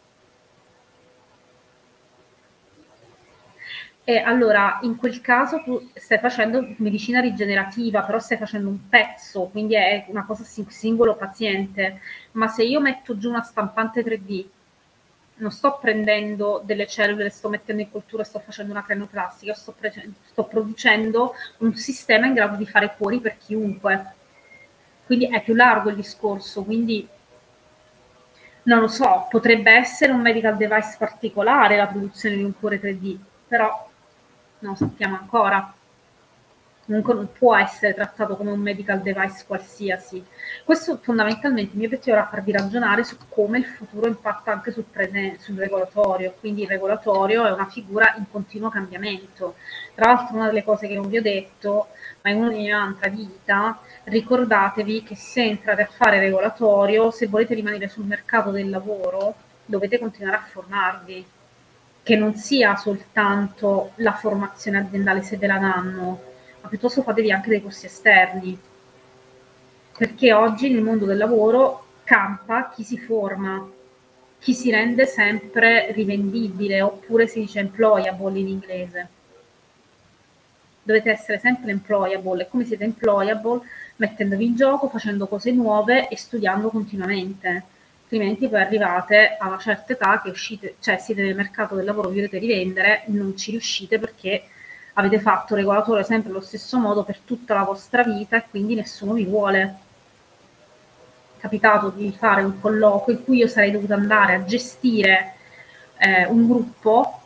E allora, in quel caso tu stai facendo medicina rigenerativa, però stai facendo un pezzo, quindi è una cosa singolo paziente. Ma se io metto giù una stampante 3D, non sto prendendo delle cellule, sto mettendo in coltura, sto facendo una cranoplastica, sto producendo un sistema in grado di fare cuori per chiunque. Quindi è più largo il discorso, quindi... Non lo so, potrebbe essere un medical device particolare la produzione di un cuore 3D, però... non lo sappiamo ancora, comunque non può essere trattato come un medical device qualsiasi. Questo fondamentalmente il mio obiettivo era farvi ragionare su come il futuro impatta anche sul regolatorio, quindi il regolatorio è una figura in continuo cambiamento. Tra l'altro una delle cose che non vi ho detto, ma in un'altra vita, ricordatevi che se entrate a fare regolatorio, se volete rimanere sul mercato del lavoro, dovete continuare a formarvi, che non sia soltanto la formazione aziendale se ve la danno, ma piuttosto fatevi anche dei corsi esterni, perché oggi nel mondo del lavoro campa chi si forma, chi si rende sempre rivendibile, oppure si dice employable in inglese. Dovete essere sempre employable, e come siete employable? Mettendovi in gioco, facendo cose nuove e studiando continuamente, altrimenti poi arrivate a una certa età che uscite, cioè siete nel mercato del lavoro, vi dovete rivendere, non ci riuscite perché avete fatto regolatore sempre allo stesso modo per tutta la vostra vita e quindi nessuno vi vuole. È capitato di fare un colloquio in cui io sarei dovuta andare a gestire un gruppo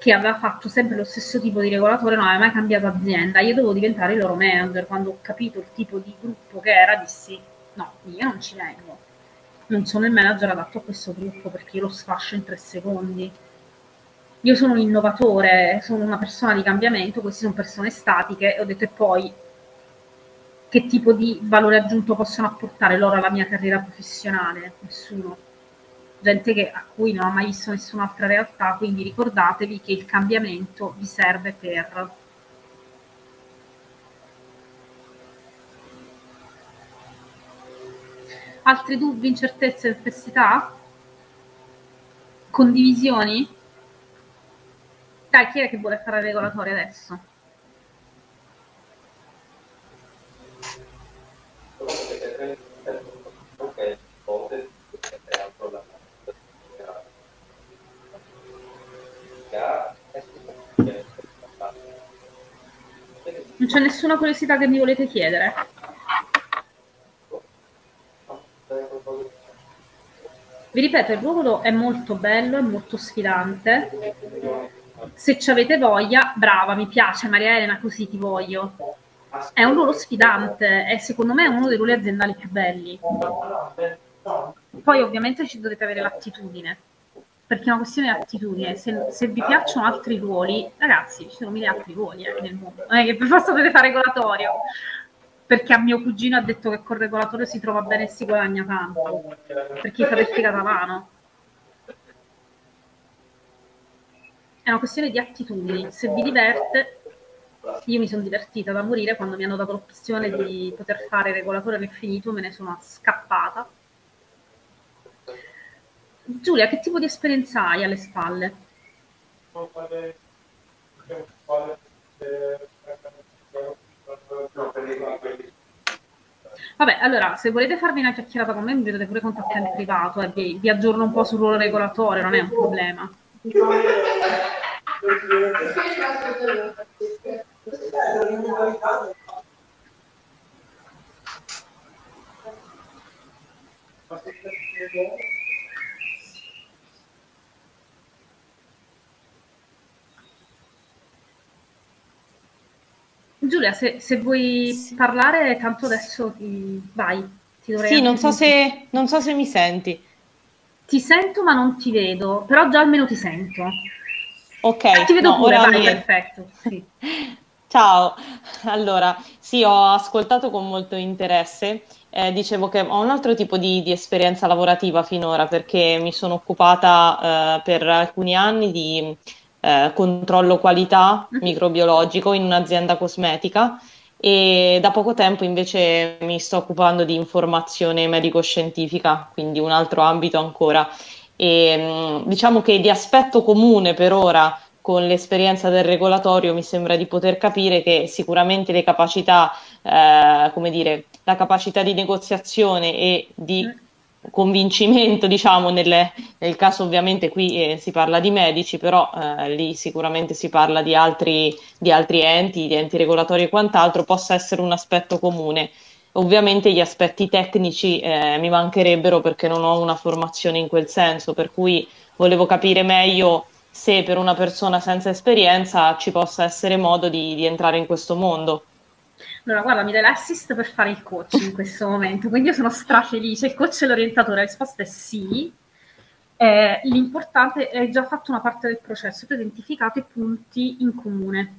che aveva fatto sempre lo stesso tipo di regolatore, non aveva mai cambiato azienda. Io dovevo diventare il loro manager. Quando ho capito il tipo di gruppo che era, dissi no, io non ci vengo, non sono il manager adatto a questo gruppo perché io lo sfascio in 3 secondi. Io sono un innovatore, sono una persona di cambiamento, queste sono persone statiche, e ho detto, e poi che tipo di valore aggiunto possono apportare loro alla mia carriera professionale? Nessuno. Gente che, a cui non ho mai visto nessun'altra realtà, quindi ricordatevi che il cambiamento vi serve per... Altri dubbi, incertezze, perplessità? Condivisioni? Dai, chi è che vuole fare il regolatore adesso? Non c'è nessuna curiosità che mi volete chiedere? Vi ripeto, il ruolo è molto bello, è molto sfidante. Se ci avete voglia, brava, mi piace Maria Elena, così ti voglio. È un ruolo sfidante, è secondo me uno dei ruoli aziendali più belli. Poi ovviamente ci dovete avere l'attitudine, perché è una questione di attitudine. Se vi piacciono altri ruoli, ragazzi, ci sono 1000 altri ruoli nel mondo, non è che per forza dovete fare regolatorio, perché a mio cugino ha detto che col regolatorio si trova bene e si guadagna tanto, perché fate il figatamano. È una questione di attitudini, se vi diverte. Io mi sono divertita da morire quando mi hanno dato l'opzione di poter fare regolatore all'infinito, me ne sono scappata. Giulia, che tipo di esperienza hai alle spalle? Vabbè, allora, se volete farvi una chiacchierata con me, mi potete pure contattare in privato, vi aggiorno un po' sul ruolo regolatore, non è un problema. Giulia, se vuoi parlare, tanto adesso ti dovrei... Sì, non so se mi senti. Ti sento ma non ti vedo, però già almeno ti sento. Ok, ti vedo pure, vai, perfetto. Sì. Ciao, allora, sì, ho ascoltato con molto interesse. Dicevo che ho un altro tipo di esperienza lavorativa finora, perché mi sono occupata per alcuni anni di... controllo qualità microbiologico in un'azienda cosmetica, e da poco tempo invece mi sto occupando di informazione medico-scientifica, quindi un altro ambito ancora. E diciamo che di aspetto comune per ora con l'esperienza del regolatorio mi sembra di poter capire che sicuramente le capacità, come dire, la capacità di negoziazione e di convincimento, diciamo, nel caso ovviamente qui si parla di medici, però lì sicuramente si parla di altri enti, di enti regolatori e quant'altro, possa essere un aspetto comune. Ovviamente gli aspetti tecnici mi mancherebbero perché non ho una formazione in quel senso, per cui volevo capire meglio se per una persona senza esperienza ci possa essere modo di entrare in questo mondo. Allora, guarda, mi dai l'assist per fare il coach in questo momento, quindi io sono strafelice. Il coach e l'orientatore, la risposta è sì. L'importante è, hai già fatto una parte del processo, tu hai identificato i punti in comune.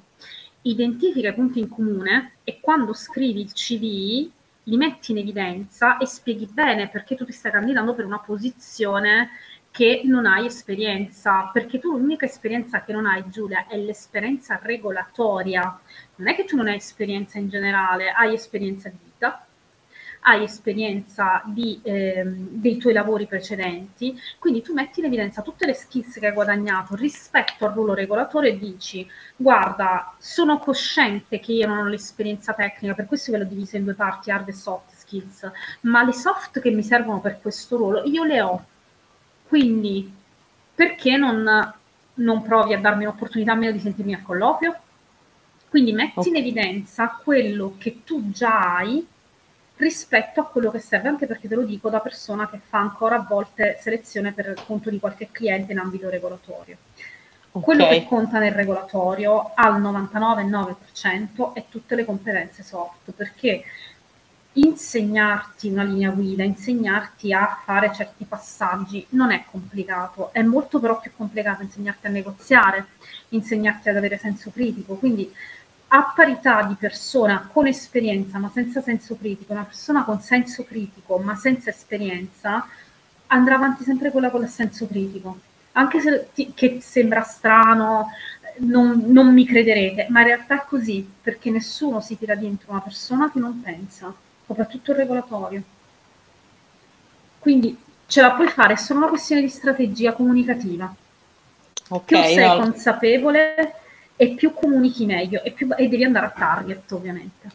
Identifica i punti in comune e quando scrivi il CV li metti in evidenza e spieghi bene perché tu ti stai candidando per una posizione che non hai esperienza, perché tu l'unica esperienza che non hai, Giulia, è l'esperienza regolatoria. Non è che tu non hai esperienza in generale, hai esperienza di vita, hai esperienza di, dei tuoi lavori precedenti, quindi tu metti in evidenza tutte le skills che hai guadagnato rispetto al ruolo regolatore e dici: guarda, sono cosciente che io non ho l'esperienza tecnica, per questo ve l'ho divisa in due parti, hard e soft skills, ma le soft che mi servono per questo ruolo io le ho, quindi perché non provi a darmi un'opportunità almeno di sentirmi al colloquio? Quindi metti in evidenza quello che tu già hai rispetto a quello che serve, anche perché te lo dico da persona che fa ancora a volte selezione per conto di qualche cliente in ambito regolatorio. Okay. Quello che conta nel regolatorio al 99,9% è tutte le competenze soft, perché insegnarti una linea guida, insegnarti a fare certi passaggi non è complicato, è molto però più complicato insegnarti a negoziare, insegnarti ad avere senso critico. Quindi a parità di persona con esperienza ma senza senso critico, una persona con senso critico ma senza esperienza andrà avanti sempre quella con il senso critico, anche se che sembra strano, non mi crederete, ma in realtà è così, perché nessuno si tira dentro una persona che non pensa, soprattutto il regolatorio. Quindi ce la puoi fare, è solo una questione di strategia comunicativa. Okay, più sei consapevole e più comunichi meglio, e devi andare a target, ovviamente.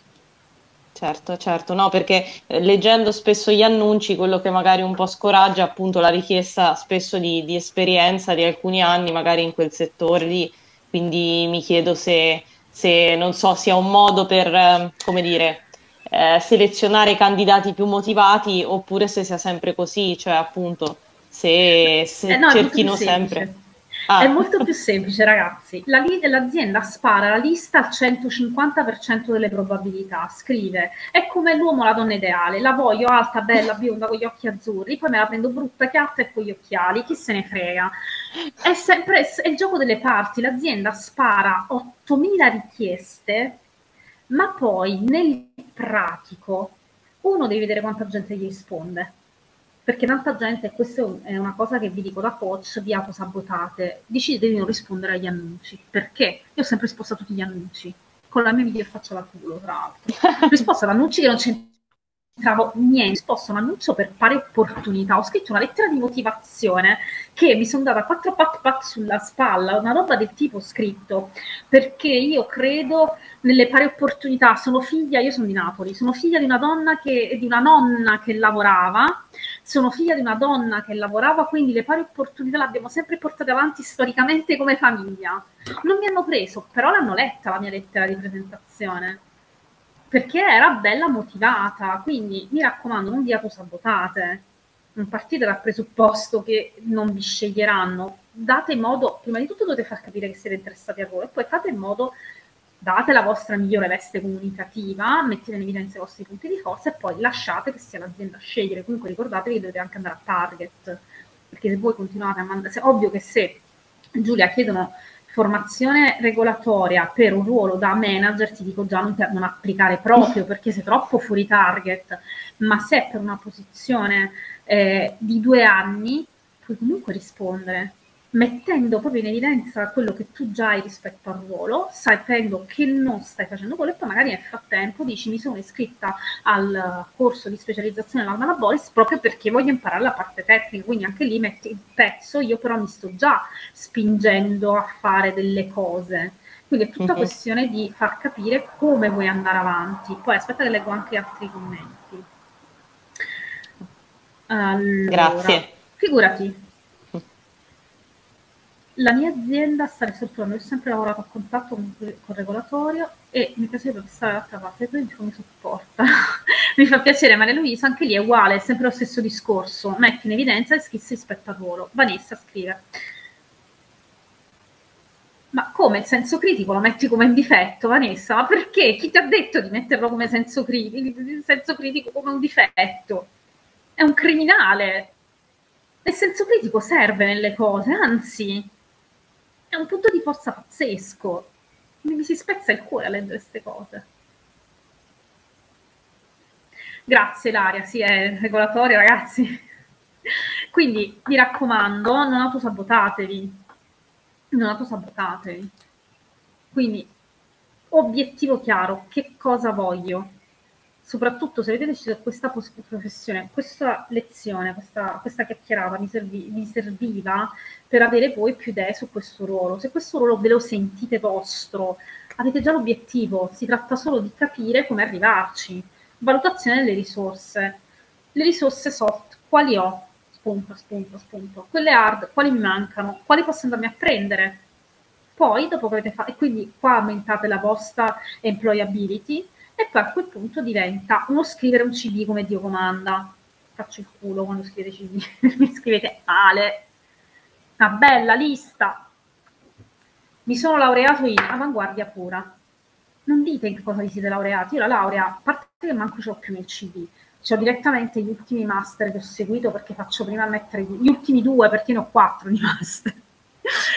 Certo, certo, no, perché leggendo spesso gli annunci, quello che magari un po' scoraggia è appunto la richiesta spesso di esperienza di alcuni anni magari in quel settore lì, quindi mi chiedo se non so, sia un modo per, come dire, selezionare candidati più motivati, oppure se sia sempre così, cioè appunto se no, cerchino sempre. È molto più semplice, ragazzi. L'azienda spara la lista al 150% delle probabilità, scrive: è come l'uomo, la donna ideale, la voglio alta, bella, bionda, con gli occhi azzurri, poi me la prendo brutta, chiatta e con gli occhiali, chi se ne frega. È sempre è il gioco delle parti, l'azienda spara 8.000 richieste, ma poi nel pratico uno deve vedere quanta gente gli risponde. Perché tanta gente, questa è una cosa che vi dico da coach, vi autosabotate, decidete di non rispondere agli annunci. Perché? Io ho sempre risposto a tutti gli annunci, con la mia video faccia la culo, tra l'altro. Ho risposto ad annunci che non c'entravo niente, ho risposto a un annuncio per pari opportunità, ho scritto una lettera di motivazione che mi sono data 4 pat sulla spalla, una roba del tipo, ho scritto: perché io credo nelle pari opportunità, sono figlia, io sono di Napoli, sono figlia di una donna di una nonna che lavorava, sono figlia di una donna che lavorava, quindi le pari opportunità le abbiamo sempre portate avanti storicamente come famiglia. Non mi hanno preso, però l'hanno letta la mia lettera di presentazione, perché era bella motivata. Quindi mi raccomando, non vi autosabotate, non partite dal presupposto che non vi sceglieranno. Date in modo, prima di tutto dovete far capire che siete interessati a voi, e poi fate in modo, date la vostra migliore veste comunicativa, mettete in evidenza i vostri punti di forza e poi lasciate che sia l'azienda a scegliere. Comunque ricordatevi che dovete anche andare a target, perché se voi continuate a mandare... Ovvio che se, Giulia, chiedono formazione regolatoria per un ruolo da manager, ti dico già non applicare proprio, perché sei troppo fuori target, ma se per una posizione di 2 anni puoi comunque rispondere, mettendo proprio in evidenza quello che tu già hai rispetto al ruolo, sapendo che non stai facendo quello, e poi magari nel frattempo dici: mi sono iscritta al corso di specializzazione all'Alma Laboris proprio perché voglio imparare la parte tecnica. Quindi anche lì metti il pezzo, io però mi sto già spingendo a fare delle cose. Quindi è tutta questione di far capire come vuoi andare avanti. Poi aspetta che leggo anche altri commenti. Allora, grazie. Figurati. La mia azienda sta ristrutturando, io ho sempre lavorato a contatto con il regolatorio e mi piacerebbe stare dall'altra parte, quindi mi supporta. Mi fa piacere Maria Luisa, anche lì è uguale, è sempre lo stesso discorso, metti in evidenza le schizze rispetto al ruolo. Vanessa scrive: ma come, il senso critico lo metti come un difetto, Vanessa? Ma perché? Chi ti ha detto di metterlo come senso critico? Il senso critico come un difetto? È un criminale. Il senso critico serve nelle cose, anzi... è un punto di forza pazzesco, mi si spezza il cuore a leggere queste cose. Grazie Laria, sì, è regolatorio, ragazzi. Quindi mi raccomando, non autosabotatevi. Non autosabotatevi. Quindi obiettivo chiaro, che cosa voglio? Soprattutto se avete deciso che questa professione, questa lezione, questa chiacchierata vi serviva per avere poi più idee su questo ruolo. Se questo ruolo ve lo sentite vostro, avete già l'obiettivo, si tratta solo di capire come arrivarci. Valutazione delle risorse. Le risorse soft, quali ho? Spunto. Quelle hard, quali mi mancano? Quali posso andarmi a prendere? Poi, dopo che avete fatto, e quindi qua aumentate la vostra employability, e poi a quel punto diventa uno scrivere un CV come Dio comanda. Faccio il culo quando scrivete CV, mi scrivete Ale, una bella lista. Mi sono laureato in avanguardia pura. Non dite in che cosa vi siete laureati. Io la laurea, a parte che manco ce l'ho più nel CV, c'ho direttamente gli ultimi master che ho seguito, perché faccio prima a mettere gli ultimi due, perché ne ho 4 di master.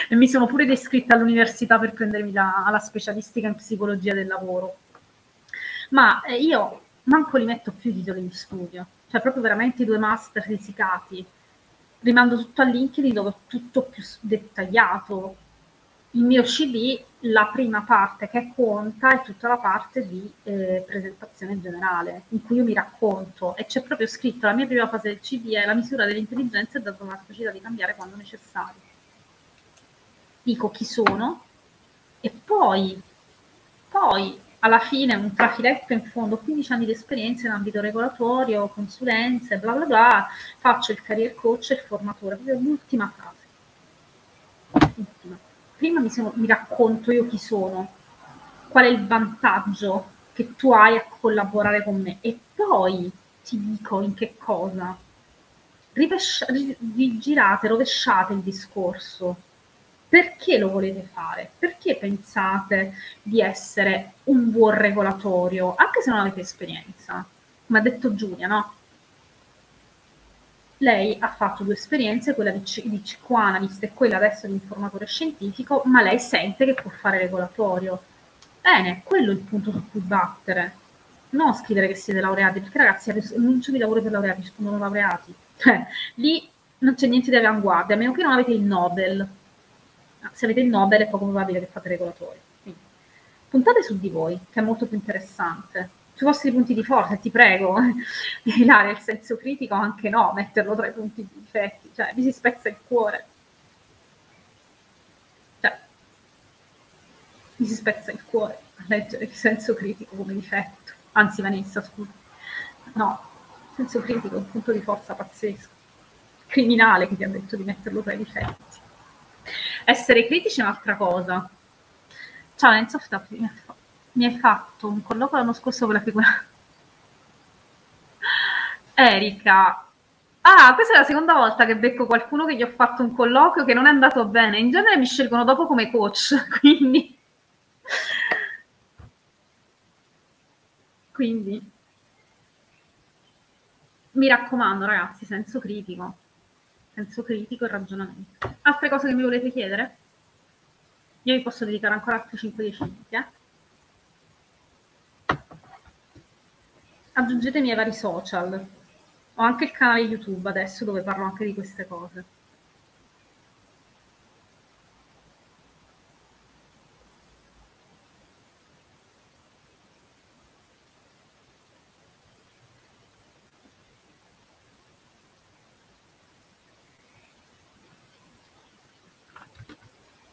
E mi sono pure iscritta all'università per prendermi alla specialistica in psicologia del lavoro. Ma io manco li metto più i titoli di studio, cioè proprio veramente 2 master risicati. Rimando tutto a LinkedIn dove ho tutto più dettagliato. Il mio CV, la prima parte che conta è tutta la parte di presentazione generale, in cui io mi racconto, e c'è proprio scritto: la mia prima fase del CV è la misura dell'intelligenza e data la capacità di cambiare quando necessario. Dico chi sono e poi alla fine un trafiletto in fondo, 15 anni di esperienza in ambito regolatorio, consulenze, bla bla bla, faccio il career coach e il formatore, proprio l'ultima frase. Prima mi racconto io chi sono, qual è il vantaggio che tu hai a collaborare con me, e poi ti dico in che cosa. Rovesciate il discorso. Perché lo volete fare? Perché pensate di essere un buon regolatorio, anche se non avete esperienza? Come ha detto Giulia, no? Lei ha fatto 2 esperienze, quella di psicoanalista e quella adesso di informatore scientifico, ma lei sente che può fare regolatorio. Bene, quello è il punto su cui battere. Non scrivere che siete laureati, perché ragazzi, annuncio di lavoro per laureati, rispondono laureati. Lì non c'è niente di avanguardia, a meno che non avete il Nobel. Se avete il Nobel è poco probabile che fate regolatori. Quindi, puntate su di voi, che è molto più interessante. Sui vostri punti di forza, ti prego, Laria, il senso critico anche no, metterlo tra i punti di difetti, cioè vi si spezza il cuore. Cioè, vi si spezza il cuore a leggere il senso critico come difetto. Anzi, Vanessa, scusa. No, il senso critico è un punto di forza pazzesco. Criminale che ti ha detto di metterlo tra i difetti. Essere critici è un'altra cosa. Ciao, Enzo, mi hai fatto un colloquio l'anno scorso con la figura Erika. Ah, questa è la seconda volta che becco qualcuno che gli ho fatto un colloquio che non è andato bene. In genere mi scelgono dopo come coach, quindi mi raccomando ragazzi, senso critico e ragionamento. Altre cose che mi volete chiedere? Io vi posso dedicare ancora altri 5-10 minuti, Aggiungetemi ai vari social. Ho anche il canale YouTube adesso dove parlo anche di queste cose.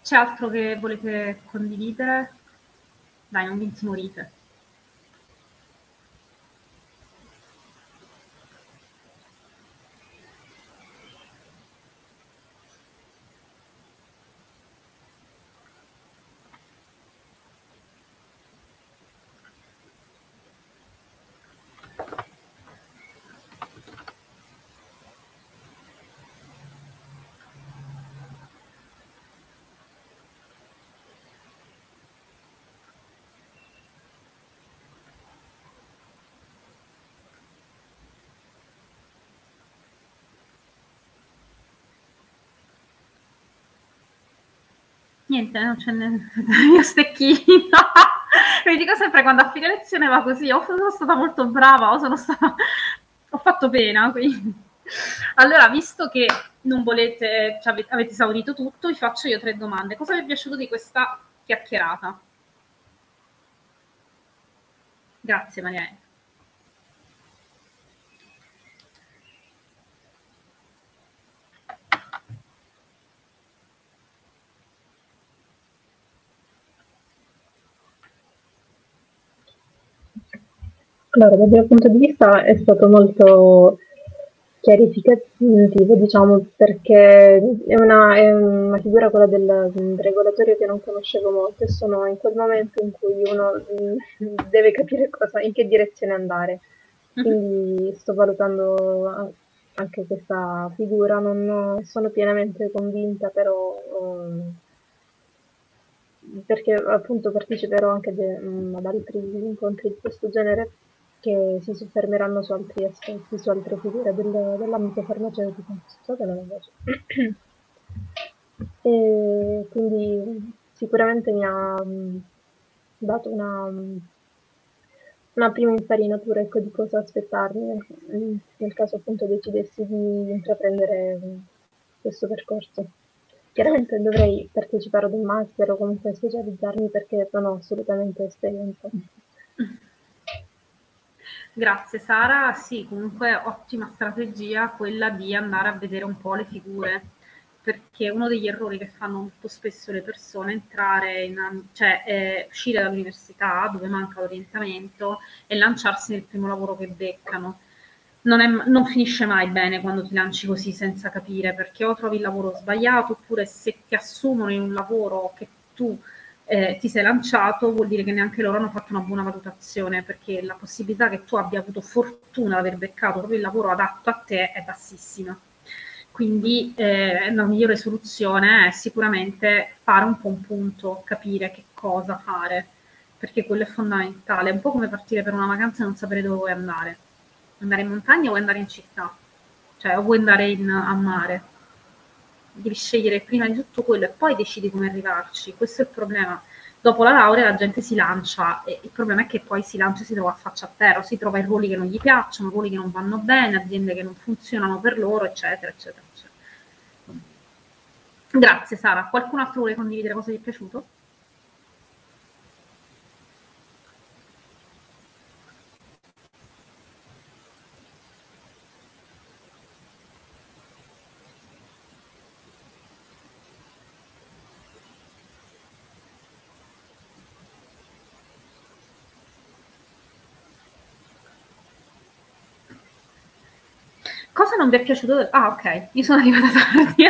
C'è altro che volete condividere? Dai, non vi intimorite. Niente, non c'è il mio stecchino. Mi dico sempre quando a fine lezione va così, o sono stata molto brava, o ho fatto pena, quindi Allora, visto che non volete, cioè, avete esaurito tutto, vi faccio io 3 domande. Cosa vi è piaciuto di questa chiacchierata? Grazie Maria. Allora, dal mio punto di vista è stato molto chiarificativo, diciamo, perché è una figura, quella del regolatore, che non conoscevo molto, e sono in quel momento in cui uno deve capire in che direzione andare. Quindi sto valutando anche questa figura, non sono pienamente convinta, però perché appunto parteciperò anche ad altri incontri di questo genere che si soffermeranno su altri aspetti, su altre figure dell'ambito farmaceutico. E quindi sicuramente mi ha dato una prima infarinatura, ecco, di cosa aspettarmi nel caso appunto decidessi di intraprendere questo percorso. Chiaramente dovrei partecipare ad un master o comunque specializzarmi, perché non ho assolutamente esperienza. Grazie Sara, sì, comunque ottima strategia quella di andare a vedere un po' le figure, perché uno degli errori che fanno molto spesso le persone è uscire dall'università dove manca l'orientamento e lanciarsi nel primo lavoro che beccano. Non finisce mai bene quando ti lanci così senza capire, perché o trovi il lavoro sbagliato, oppure se ti assumono in un lavoro che tu ti sei lanciato, vuol dire che neanche loro hanno fatto una buona valutazione, perché la possibilità che tu abbia avuto fortuna di aver beccato proprio il lavoro adatto a te è bassissima. Quindi la migliore soluzione è sicuramente fare un po' un punto, capire che cosa fare, perché quello è fondamentale. È un po' come partire per una vacanza e non sapere dove vuoi andare. Andare in montagna o vuoi andare in città? Cioè, o vuoi andare a mare? Devi scegliere prima di tutto quello e poi decidi come arrivarci. Questo è il problema. Dopo la laurea la gente si lancia, e il problema è che poi si lancia e si trova a faccia a terra, o si trova in ruoli che non gli piacciono, ruoli che non vanno bene, aziende che non funzionano per loro, eccetera, eccetera, eccetera. Grazie Sara. Qualcun altro vuole condividere cosa ti è piaciuto? Cosa non vi è piaciuto? Ah, ok, io sono arrivata tardi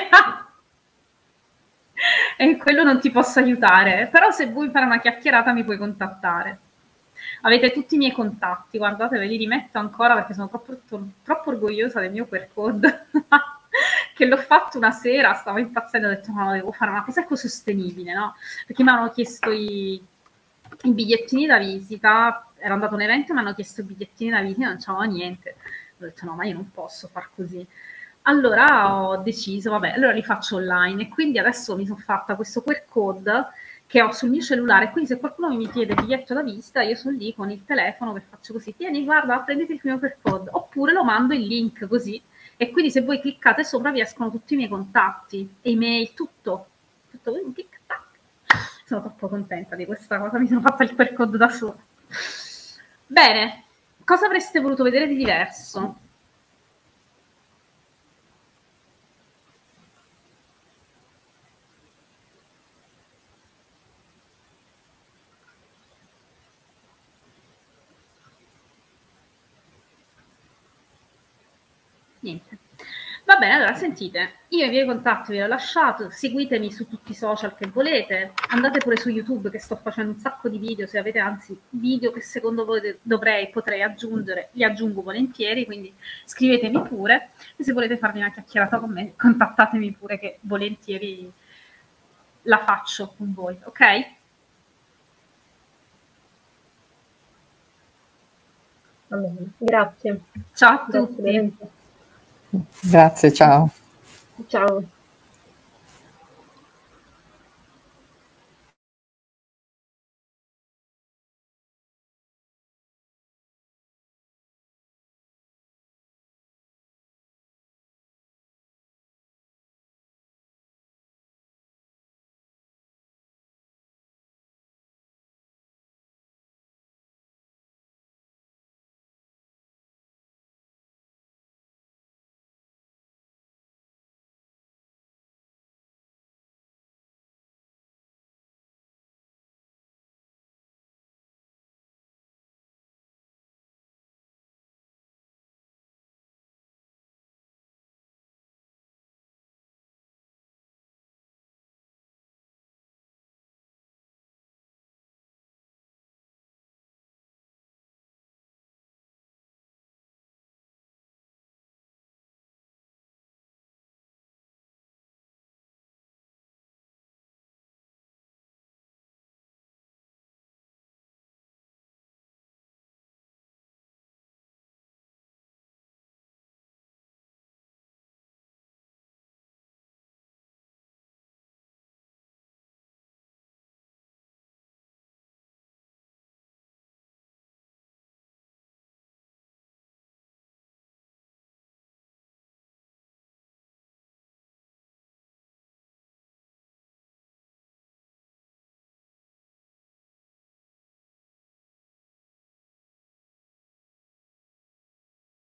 e quello non ti posso aiutare, però se vuoi fare una chiacchierata mi puoi contattare. Avete tutti i miei contatti, guardate, ve li rimetto ancora perché sono troppo orgogliosa del mio QR code che l'ho fatto una sera, stavo impazzendo, ho detto no, devo fare una cosa ecosostenibile, no? Perché mi hanno chiesto i bigliettini da visita, era andato un evento e mi hanno chiesto i bigliettini da visita, non c'avevo niente. Ho detto no, ma io non posso far così. Allora ho deciso, vabbè, allora li faccio online, e quindi adesso mi sono fatta questo QR code che ho sul mio cellulare, quindi se qualcuno mi chiede biglietto da visita, io sono lì con il telefono che faccio così, tieni, guarda, prendete il mio QR code, oppure lo mando il link così, e quindi se voi cliccate sopra vi escono tutti i miei contatti, email, tutto, tic tac. Sono troppo contenta di questa cosa, mi sono fatta il QR code da sola. Bene. Cosa avreste voluto vedere di diverso? Niente. Va bene, allora sentite, io i miei contatti vi ho lasciato, seguitemi su tutti i social che volete, andate pure su YouTube che sto facendo un sacco di video, se avete anzi video che secondo voi potrei aggiungere, li aggiungo volentieri, quindi scrivetemi pure, e se volete farmi una chiacchierata con me, contattatemi pure che volentieri la faccio con voi, ok? Grazie. Ciao a tutti. Grazie, ciao. Ciao.